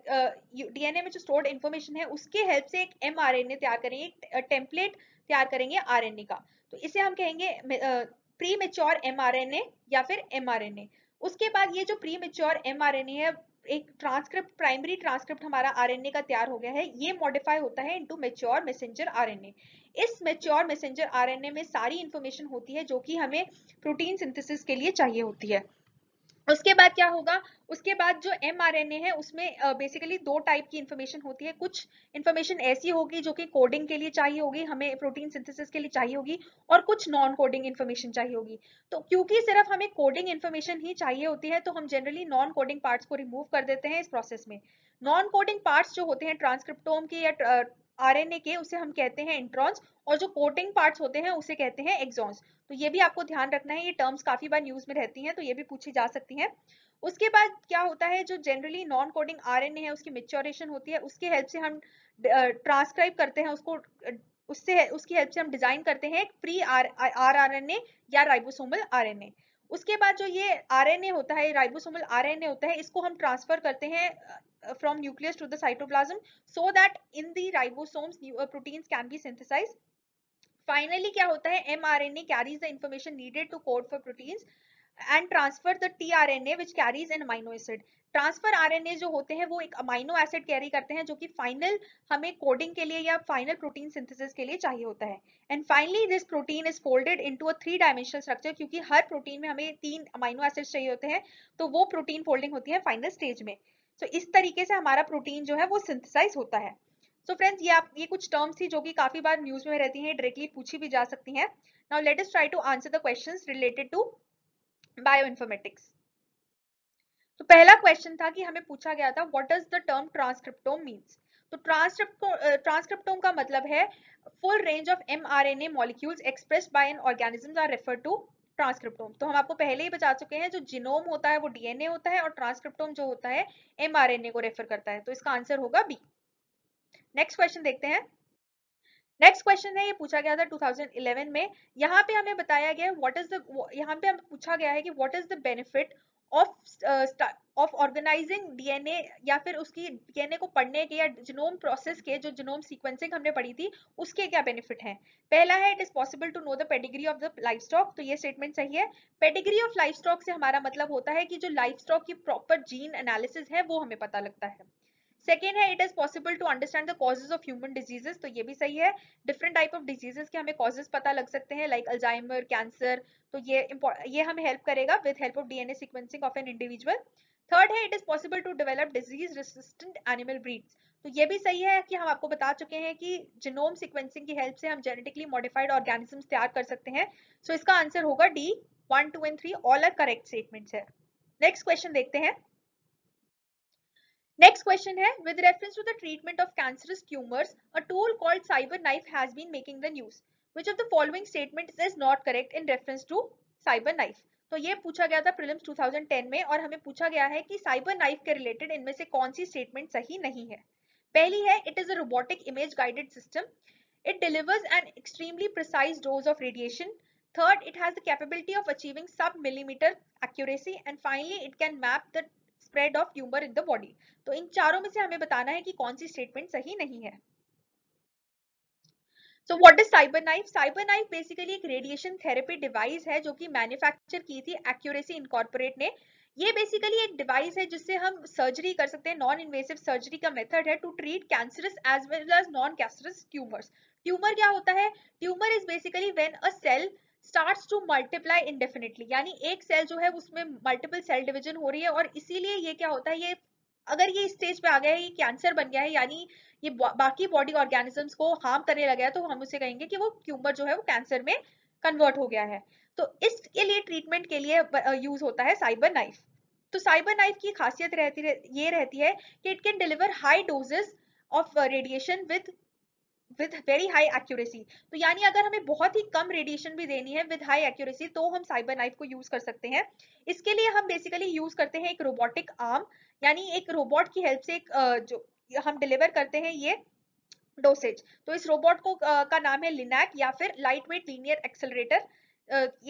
DNA में जो स्टोर्ड इन्फॉर्मेशन है उसके हेल्प से एक mRNA तैयार करेंगे, टेम्पलेट तैयार करेंगे RNA का। तो इसे हम कहेंगे प्री मेच्योर mRNA या फिर mRNA। उसके बाद ये जो प्री मेच्योर mRNA है, एक ट्रांसक्रिप्ट, प्राइमरी ट्रांसक्रिप्ट हमारा RNA का तैयार हो गया है, ये मॉडिफाई होता है इनटू मैच्योर मैसेंजर RNA। इस मैच्योर मैसेंजर RNA में सारी इंफॉर्मेशन होती है जो कि हमें प्रोटीन सिंथेसिस के लिए चाहिए होती है। उसके बाद क्या होगा, उसके बाद जो mRNA है उसमें बेसिकली दो टाइप की इन्फॉर्मेशन होती है। कुछ इन्फॉर्मेशन ऐसी होगी जो कि कोडिंग के लिए चाहिए होगी, हमें प्रोटीन सिंथेसिस के लिए चाहिए होगी, और कुछ नॉन कोडिंग इन्फॉर्मेशन चाहिए होगी। तो क्योंकि सिर्फ हमें कोडिंग इन्फॉर्मेशन ही चाहिए होती है, तो हम जनरली नॉन कोडिंग पार्ट्स को रिमूव कर देते हैं इस प्रोसेस में। नॉन कोडिंग पार्ट्स जो होते हैं ट्रांसक्रिप्टोम के या RNA के, उसे हम कहते हैं इंट्रॉन्स, और जो कोडिंग पार्ट्स होते हैं उसे कहते हैं एक्सॉन्स। तो ये भी आपको ध्यान रखना है, ये टर्म्स काफी बार न्यूज में रहती हैं, तो ये भी पूछी जा सकती हैं। उसके बाद क्या होता है, जो जनरली नॉन कोडिंग RNA है उसकी मैच्योरेशन होती है, उसके हेल्प से हम ट्रांसक्राइब करते हैं उसको, उससे उसकी हेल्प से हम डिजाइन करते हैं प्री rRNA या राइबोसोमल RNA। उसके बाद जो ये RNA होता है, राइबोसोमल RNA होता है, इसको हम ट्रांसफर करते हैं from nucleus to the cytoplasm so that in the ribosomes proteins can be synthesise. Finally क्या होता है, mRNA carries the information needed to code for proteins and transfer the tRNA which carries an amino acid। Transfer RNA जो होते हैं वो एक अमाइनो एसिड कैरी करते हैं जो कि फाइनल हमें कोडिंग के लिए या फाइनल प्रोटीन सिंथेसिस के लिए चाहिए होता है। And finally this protein is folded into a 3 dimensional structure, क्योंकि हर प्रोटीन में हमें 3 अमाइनो एसिड चाहिए होते हैं, तो वो प्रोटीन फोल्डिंग होती है फाइनल स्टेज में। सो इस तरीके से हमारा प्रोटीन जो है वो सिंथेसाइज होता है। सो फ्रेंड्स, ये कुछ टर्म्स थी जो कि काफी बार न्यूज में रहती हैं, डायरेक्टली पूछी भी जा सकती हैं। Now let us try to answer the questions related to bioinformatics. तो पहला क्वेश्चन था कि हमें पूछा गया था what does the term transcriptome means. तो ट्रांसक्रिप्टोम का मतलब है full range of mRNA molecules expressed by an organism are referred to transcriptome. तो हम आपको पहले ही बता चुके हैं, जो जीनोम होता है वो DNA होता है और ट्रांसक्रिप्टोम जो होता है mRNA को रेफर करता है। तो इसका आंसर होगा B। नेक्स्ट क्वेश्चन देखते हैं। नेक्स्ट क्वेश्चन है, ये पूछा गया था 2011 में। यहाँ पे हमें बताया गया है what is the benefit of organising DNA या फिर उसकी DNA को पढ़ने के या जीनोम प्रोसेस के जो जीनोम सीक्वेंसिंग हमने पढ़ी थी उसके क्या बेनिफिट हैं। पहला है it is possible to know the pedigree of the livestock, तो ये स्टेटमेंट सही है। पेडिग्री ऑफ लाइवस्टॉक से हमारा मतलब होता है कि जो लाइवस्टॉक की प्रॉपर जीन एनालिसिस है वो हमें पता लगता है। सेकेंड है it is possible to understand the causes of human diseases, तो ये भी सही है। डिफरेंट टाइप ऑफ डिजीजेस के हमें कॉजेज पता लग सकते हैं लाइक अल्जाइमर, कैंसर, तो ये हमें हेल्प करेगा with help of DNA sequencing of an individual. Third है it is possible to develop disease resistant animal breeds, तो ये भी सही है कि हम आपको बता चुके हैं कि जीनोम सीक्वेंसिंग की हेल्प से हम जेनेटिकली मॉडिफाइड ऑर्गेनिजम्स तैयार कर सकते हैं। सो इसका आंसर होगा D, 1, 2 and 3 all are correct statements है। नेक्स्ट क्वेश्चन देखते हैं। Next question है, with reference to the treatment of cancerous tumors, a tool called cyber knife has been making the news. Which of the following statements is not correct in reference to cyber knife? तो ये पूछा गया था prelims 2010 में और हमें पूछा गया है कि cyber knife के related इनमें से कौन सी statement सही नहीं है। पहली है, it is a robotic image guided system. It delivers an extremely precise dose of radiation. Third, it has the capability of achieving sub-millimeter accuracy. And finally, it can map the spread of tumor in the body. तो इन चारों में से हमें बताना है कि कौन सी स्टेटमेंट सही नहीं है। So what is CyberKnife? CyberKnife basically एक रेडिएशन थेरेपी डिवाइस है जो कि मैन्युफैक्चर की थी एक्यूरेसी इनकॉर्पोरेट ने। ये बेसिकली एक डिवाइस है जिससे हम सर्जरी कर सकते हैं, नॉन इन्वेसिव सर्जरी का मेथड है to treat cancerous as well as non cancerous tumours. Tumour क्या होता है? Tumour is basically when a cell starts to multiply indefinitely, यानी एक सेल जो है उसमें मल्टीपल सेल डिवीजन हो रही है और इसीलिए ये क्या होता है, ये अगर ये स्टेज पे आ गया है, ये कैंसर बन गया है, यानी ये बाकी बॉडी ऑर्गेनिजम्स को हार्म करने लगा है, तो हम उसे कहेंगे कि वो ट्यूमर जो है वो कैंसर में कन्वर्ट हो गया है। तो इसके लिए ट्रीटमेंट के लिए यूज होता है साइबर नाइफ। तो साइबर नाइफ की खासियत रहती है कि it can deliver high doses of radiation with very high accuracy. तो यानी अगर हमें बहुत ही कम रेडिएशन भी देनी है विद हाई एक्यूरेसी तो हम साइबर नाइफ को यूज कर सकते हैं। इसके लिए हम बेसिकली यूज करते हैं एक रोबोटिक आर्म, यानी एक रोबोट की हेल्प से जो हम डिलीवर करते हैं ये डोसेज। तो इस रोबोट को का नाम है लिनैक या फिर लाइट वेट लीनियर एक्सेलरेटर।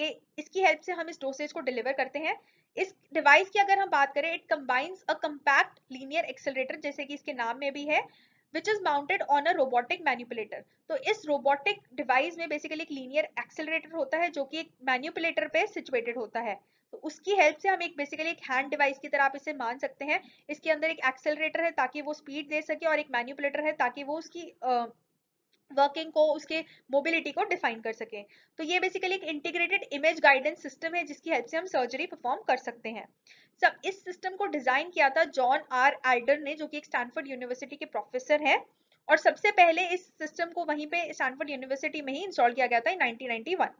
ये इसकी हेल्प से हम इस डोसेज को डिलीवर करते हैं। इस डिवाइस की अगर हम बात करें, it combines a compact linear accelerator, जैसे कि इसके नाम में भी है, which is mounted on a robotic manipulator. तो इस robotic device में basically एक linear accelerator होता है जो कि एक manipulator पे situated होता है। तो उसकी help से हम एक basically एक hand device की तरह आप इसे मान सकते हैं। इसके अंदर एक accelerator है ताकि वो speed दे सके और एक manipulator है ताकि वो उसकी वर्किंग को, उसके मोबिलिटी को डिफाइन कर सके। तो ये बेसिकली एक इंटीग्रेटेड इमेज गाइडेंस सिस्टम है जिसकी हेल्प से हम सर्जरी परफॉर्म कर सकते हैं। सब इस सिस्टम को डिजाइन किया था जॉन आर एल्डर ने, जो कि एक स्टैनफोर्ड यूनिवर्सिटी के प्रोफेसर हैं, और सबसे पहले इस सिस्टम को वहीं पे स्टैनफोर्ड यूनिवर्सिटी में ही इंस्टॉल किया गया था 1991।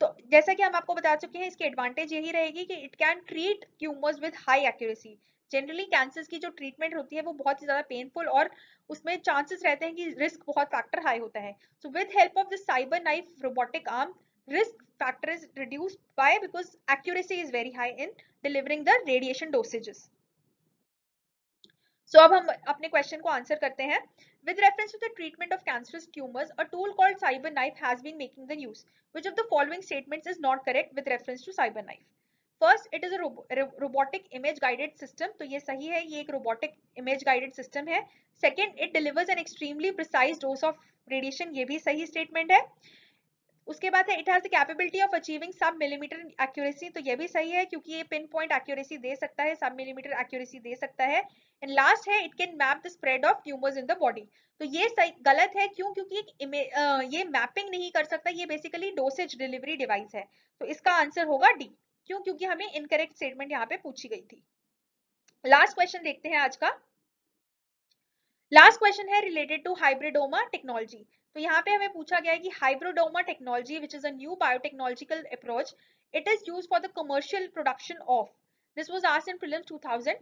तो जैसा कि हम आपको बता चुके हैं, इसकी एडवांटेज यही रहेगी कि it can treat tumours with high accuracy. Generally cancer की जो ट्रीटमेंट होती है वो बहुत ही ज़्यादा पेनफुल और उसमें चांसेस रहते हैं कि रिस्क बहुत फैक्टर हाई होता है। So with help of the cyber knife robotic arm, risk factor is reduced by because accuracy is very high in delivering the radiation dosages. सो अब हम अपने क्वेश्चन को आंसर करते हैं। With reference to the treatment of cancerous tumours, a tool called cyber knife has been making the news. Which of the following statements is not correct with reference to cyber knife? First, it is a robotic image guided system, तो ये सही है, ये एक रोबोटिक इमेज गाइडेड सिस्टम है। Second, it delivers an extremely precise dose of radiation, ये भी सही स्टेटमेंट है। उसके बाद है it has the capability of achieving sub millimetre accuracy, तो ये भी सही है क्योंकि ये पिन पॉइंट एक्यूरेसी दे सकता है, सब मिलीमीटर एक्यूरेसी दे सकता है। एंड लास्ट है it can map the spread of tumours in the body, तो ये सही गलत है। क्यों? क्योंकि ये मैपिंग नहीं कर सकता, ये बेसिकली डोसेज डिलीवरी डिवाइस है। तो इसका आंसर होगा डी, क्यों? क्योंकि हमें इनकरेक्ट स्टेटमेंट यहाँ पे पूछी गई थी। लास्ट क्वेश्चन देखते हैं आज का। लास्ट क्वेश्चन है रिलेटेड टू हाइब्रिडोमा टेक्नोलॉजी। तो यहाँ पे हमें पूछा गया है कि hybridoma technology which is a new biotechnological approach, it is use for the commercial production of, this was asked in prelims 2000,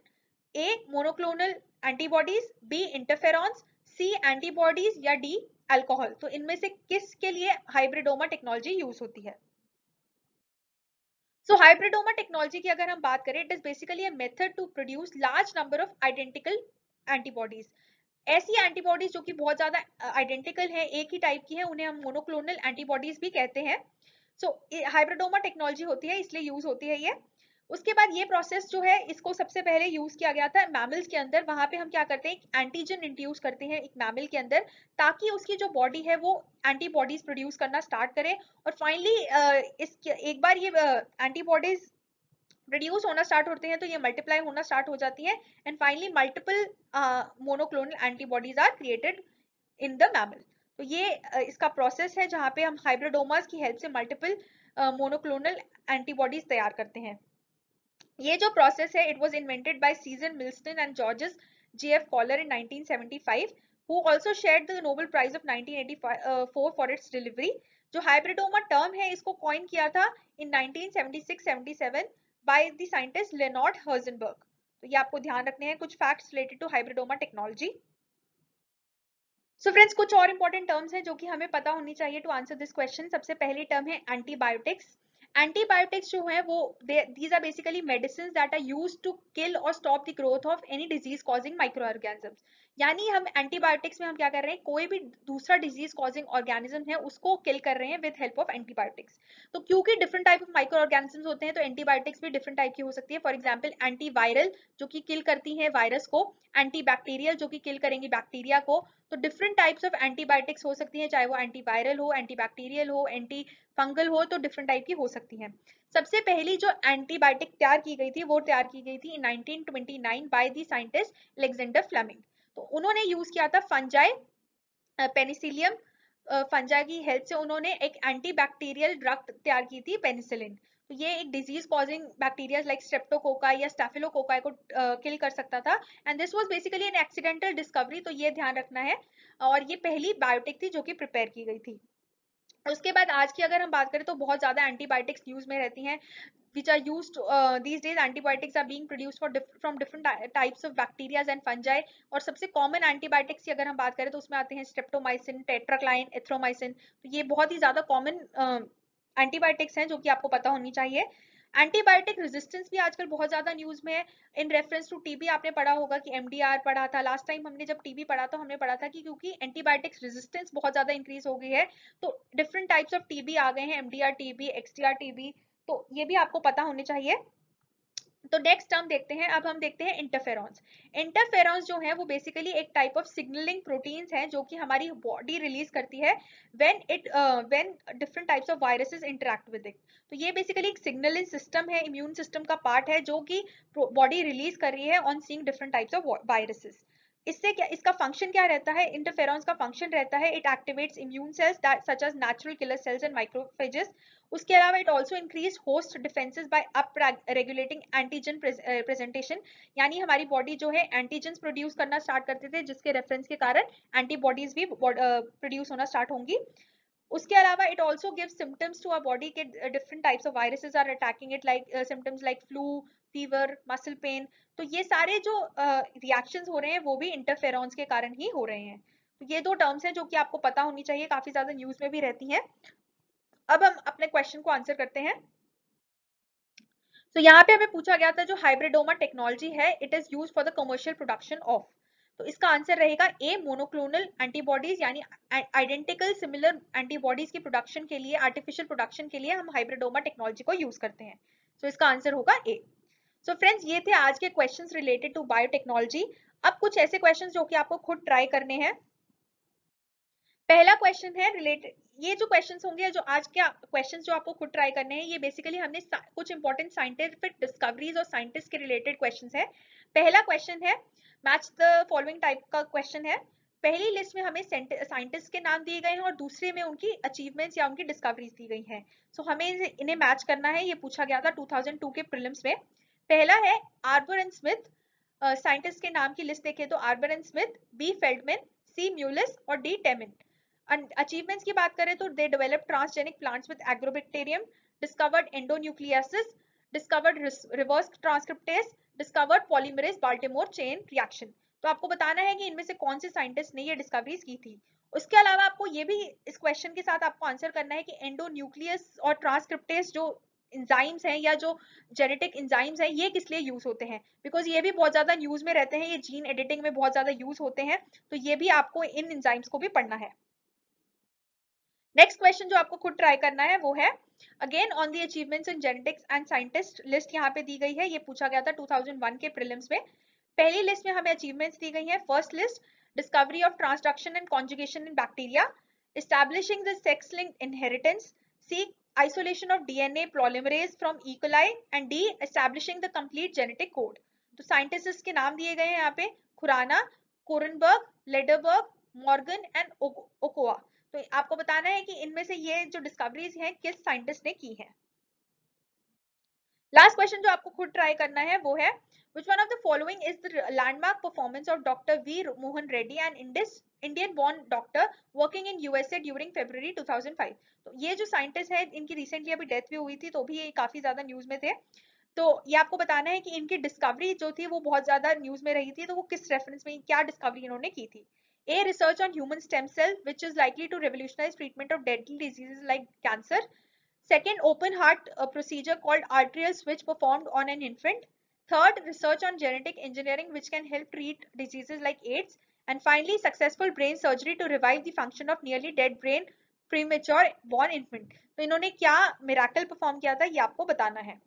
A monoclonal antibodies, B interferons, C antibodies या डी अल्कोहल। तो इनमें से किसके लिए हाइब्रिडोमा टेक्नोलॉजी यूज होती है? So hybridoma technology की अगर हम बात करें, it is basically a method to produce large number of identical antibodies. ऐसी antibodies जो कि बहुत ज़्यादा identical हैं, एक ही type की हैं, उन्हें हम monoclonal antibodies भी कहते हैं। So hybridoma technology होती है, इसलिए use होती है ये। उसके बाद ये प्रोसेस जो है इसको सबसे पहले यूज किया गया था मैमल्स के अंदर। वहां पे हम क्या करते हैं, एंटीजन इंट्रोड्यूस करते हैं एक मैमल के अंदर, ताकि उसकी जो बॉडी है वो एंटीबॉडीज प्रोड्यूस करना स्टार्ट करे। और फाइनली एक बार ये एंटीबॉडीज प्रोड्यूस होना स्टार्ट होते हैं तो ये मल्टीप्लाई होना स्टार्ट हो जाती है and finally multiple monoclonal antibodies are created in the mammal. तो ये इसका प्रोसेस है जहाँ पे हम हाइब्रिडोमास की हेल्प से मल्टीपल मोनोक्लोनल एंटीबॉडीज तैयार करते हैं। ये जो प्रोसेस है it was invented by Cesar Milstein and Georges J F Kohler in 1975 who also shared the Nobel prize of 1984 for its delivery. जो हाइब्रिडोमा टर्म है इसको कॉइन किया था in 1976-77 by the scientist Leonard Herzenberg. तो ये आपको ध्यान रखने हैं कुछ facts related to hybridoma technology. So friends, कुछ और इंपॉर्टेंट टर्म्स हैं जो कि हमें पता होनी चाहिए टू आंसर दिस क्वेश्चन। सबसे पहली टर्म है एंटीबायोटिक्स। एंटीबायोटिक्स जो है वो these are basically medicine that are use to kill और stop the growth of any disease causing micro organisms. यानी हम एंटीबायोटिक्स में हम क्या कर रहे हैं, कोई भी दूसरा डिजीज कॉजिंग ऑर्गेनिज्म है उसको किल कर रहे हैं विद हेल्प ऑफ एंटीबायोटिक्स। तो क्योंकि different type of micro organisms होते हैं तो एंटीबायोटिक्स भी डिफरेंट टाइप की हो सकती है। फॉर एग्जाम्पल एंटीवायरल जो कि किल करती है वायरस को, एंटीबैक्टीरियल जो कि किल करेंगी बैक्टीरिया को। तो डिफरेंट टाइप्स ऑफ एंटीबायोटिक्स हो सकती हैं, चाहे वो एंटीवायरल हो, एंटीबैक्टीरियल हो, एंटी फंगल हो, तो डिफरेंट टाइप की हो सकती हैं। सबसे पहली जो एंटीबायोटिक तैयार की गई थी वो तैयार की गई थी 1929 by the scientist Alexander Fleming. तो उन्होंने यूज किया था फंजाई, पेनिसिलियम फंजाई की हेल्प से उन्होंने एक एंटीबैक्टीरियल ड्रग तैयार की थी पेनिसिलिन। तो ये एक disease causing bacteria like streptococci या स्टैफिलोकोकाई को किल कर सकता था and this was basically an accidental discovery. तो ये ध्यान रखना है और ये पहली बायोटिक थी जो कि प्रिपेयर की गई थी। उसके बाद आज की अगर हम बात करें तो बहुत ज़्यादा एंटीबायोटिक्स यूज में रहती हैं which are used these days. Antibiotics are being produced for different types of bacteria and fungi. और सबसे common antibiotics की अगर हम बात करें तो उसमें आते हैं streptomycin, tetracline, erythromycin। तो ये बहुत ही ज़्यादा common एंटीबायोटिक्स हैं जो कि आपको पता होनी चाहिए। एंटीबायोटिक रेजिस्टेंस भी आजकल बहुत ज़्यादा न्यूज़ में है। इन रेफरेंस टू टीबी आपने पढ़ा होगा कि एमडीआर पढ़ा था लास्ट टाइम। हमने जब टीबी पढ़ा तो हमने पढ़ा था कि क्योंकि एंटीबायोटिक्स रेजिस्टेंस बहुत ज़्यादा इंक्रीज हो गई है तो डिफरेंट टाइप्स ऑफ टीबी आ गए हैं, एमडीआर टीबी, एक्सडीआर टीबी। तो ये भी आपको पता होने चाहिए। तो नेक्स्ट टर्म देखते हैं, अब हम देखते हैं इंटरफेरॉन्स। इंटरफेरॉन्स जो है वो बेसिकली एक टाइप ऑफ सिग्नलिंग प्रोटीन्स हैं जो कि हमारी बॉडी रिलीज करती है when different types of viruses interact with it. तो ये बेसिकली एक सिग्नलिंग सिस्टम है, इम्यून सिस्टम का पार्ट है जो कि बॉडी रिलीज कर रही है on seeing different types of viruses. इससे क्या इसका फंक्शन क्या रहता है, इंटरफेरॉन्स का फंक्शन रहता है it activates immune cells such as natural killer cells and microphages. उसके अलावा it also increase host defences by up regulating antigen presentation. यानी हमारी बॉडी जो है एंटीजन प्रोड्यूस करना स्टार्ट करते थे जिसके रेफरेंस के कारण एंटीबॉडीज भी प्रोड्यूस होना स्टार्ट होंगी। उसके अलावा it also give symptoms to our body के different types of viruses are attacking it like symptoms like flu, fever, muscle pain. तो ये सारे जो रिएक्शंस हो रहे हैं वो भी इंटरफेरॉन्स के कारण ही हो रहे हैं। तो ये दो टर्म्स हैं जो कि आपको पता होनी चाहिए, काफी ज्यादा न्यूज में भी रहती हैं। अब हम अपने क्वेश्चन को आंसर करते हैं। तो यहाँ पे हमें पूछा गया था जो हाइब्रिडोमा टेक्नोलॉजी है it is use for the commercial production of. तो इसका आंसर रहेगा ए, मोनोक्लोनल एंटीबॉडीज यानी आइडेंटिकल सिमिलर एंटीबॉडीज की प्रोडक्शन के लिए, आर्टिफिशियल प्रोडक्शन के लिए हम हाइब्रिडोमा टेक्नोलॉजी को यूज करते हैं। सो इसका आंसर होगा ए। सो फ्रेंड्स, ये थे आज के क्वेश्चंस रिलेटेड टू बायोटेक्नोलॉजी। अब कुछ ऐसे क्वेश्चंस जो कि आपको खुद ट्राई करने हैं। पहला क्वेश्चन है रिलेटेड, ये जो क्वेश्चंस होंगे जो आज के क्वेश्चंस जो आपको खुद ट्राई करने हैं ये बेसिकली हमने कुछ इंपॉर्टेंट साइंटिफिक डिस्कवरीज और साइंटिस्ट के रिलेटेड क्वेश्चंस है। पहला क्वेश्चन है मैच द फॉलोइंग टाइप का क्वेश्चन है। पहली लिस्ट में हमें साइंटिस्ट के नाम दिए गए हैं और दूसरे में उनकी अचीवमेंट्स या उनकी डिस्कवरीज दी गई हैं। सो हमें इन्हें मैच करना है। ये पूछा गया था 2002 के प्रीलिम्स में। पहला है आर्बर एंड स्मिथ। साइंटिस्ट के नाम की लिस्ट देखें तो Arber and Smith, B Feldman, C Mullis और डी टेमिन। अचीवमेंट्स की बात करें तो they develop transgenic plants with agrobacterium, discovered endonucleases, discovered reverse transcriptase, discovered polymerase Baltimore chain reaction. तो आपको बताना है कि इनमें से कौन से साइंटिस्ट ने ये डिस्कवरीज की थी। उसके अलावा आपको ये भी इस क्वेश्चन के साथ आपको आंसर करना है कि एंडोन्यूक्लियस और ट्रांसक्रिप्टेज जो एंजाइम्स हैं या जो जेनेटिक एंजाइम्स हैं ये किस लिए यूज होते हैं, बिकॉज ये भी बहुत ज्यादा यूज में रहते हैं, ये जीन एडिटिंग में बहुत ज्यादा यूज होते हैं। तो ये भी आपको इन एंजाइम्स को भी पढ़ना है। नेक्स्ट क्वेश्चन जो आपको खुद ट्राई करना है वो है again on the achievements in genetics and scientist, list यहाँ पे दी गई है, ये पूछा गया था 2001 के प्रीलिम्स में। पहली लिस्ट में हमें अचीवमेंट्स दी गई हैं, first list discovery of transduction and conjugation in bacteria, establishing the sex linked inheritance, C isolation of DNA polymerase from E coli and D establishing the complete genetic code. तो साइंटिस्ट के नाम दिए गए हैं यहाँ पे Khorana, Kornberg, Lederberg, Morgan and Ochoa. तो आपको बताना है कि इनमें से ये जो डिस्कवरीज हैं किस साइंटिस्ट ने की है। लास्ट क्वेश्चन जो आपको खुद ट्राई करना है वो है which one of the following is the landmark performance of doctor Veer Mohan Reddy and Indian born doctor working in USA during February 2005। तो ये जो साइंटिस्ट है इनकी रिसेंटली अभी डेथ भी हुई थी, तो भी ये काफी ज्यादा न्यूज में थे। तो ये आपको बताना है कि इनकी डिस्कवरी जो थी वो बहुत ज्यादा न्यूज में रही थी, तो वो किस रेफरेंस में, क्या डिस्कवरी इन्होंने की थी। A, research on human stem cell which is likely to revolutionize treatment of deadly diseases like cancer. Second, open heart procedure called arterial switch performed on an infant. Third, research on genetic engineering which can help treat diseases like AIDS. And finally, successful brain surgery to revive the function of nearly dead brain premature born infant. तो इन्होंने क्या miracle perform किया था ये आपको बताना है।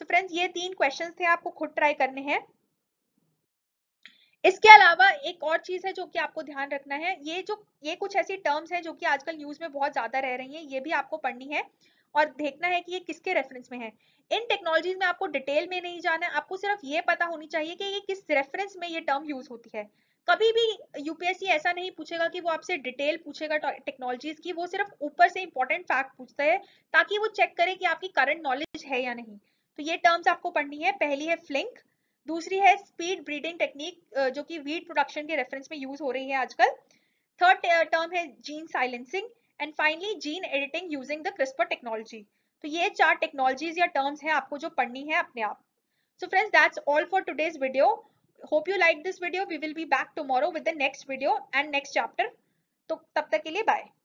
So friends, ये तीन questions थे, आपको खुद try करने हैं। इसके अलावा एक और चीज है जो कि आपको ध्यान रखना है, ये कुछ ऐसी टर्म्स हैं जो कि आजकल न्यूज में बहुत ज्यादा रह रही हैं, ये भी आपको पढ़नी है और देखना है कि ये किसके रेफरेंस में है। इन टेक्नोलॉजीज में आपको डिटेल में नहीं जाना है, आपको सिर्फ ये पता होनी चाहिए कि ये किस रेफरेंस में ये टर्म यूज होती है। कभी भी यूपीएससी ऐसा नहीं पूछेगा कि वो आपसे डिटेल पूछेगा टेक्नोलॉजीज की, वो सिर्फ ऊपर से इंपॉर्टेंट फैक्ट पूछता है ताकि वो चेक करे कि आपकी करंट नॉलेज है या नहीं। तो ये टर्म्स आपको पढ़नी है, पहली है फ्लिंक, दूसरी है स्पीड ब्रीडिंग टेक्निक जो कि वीट प्रोडक्शन के रेफरेंस में यूज हो रही है आजकल, थर्ड टर्म है gene silencing and finally gene editing using the CRISPR technology. तो ये चार टेक्नोलॉजीज या टर्म्स हैं आपको जो पढ़नी है अपने आप। So friends, that's all for today's video, hope you like this video. We will be back tomorrow with the next video and next chapter. तो तब तक के लिए बाय।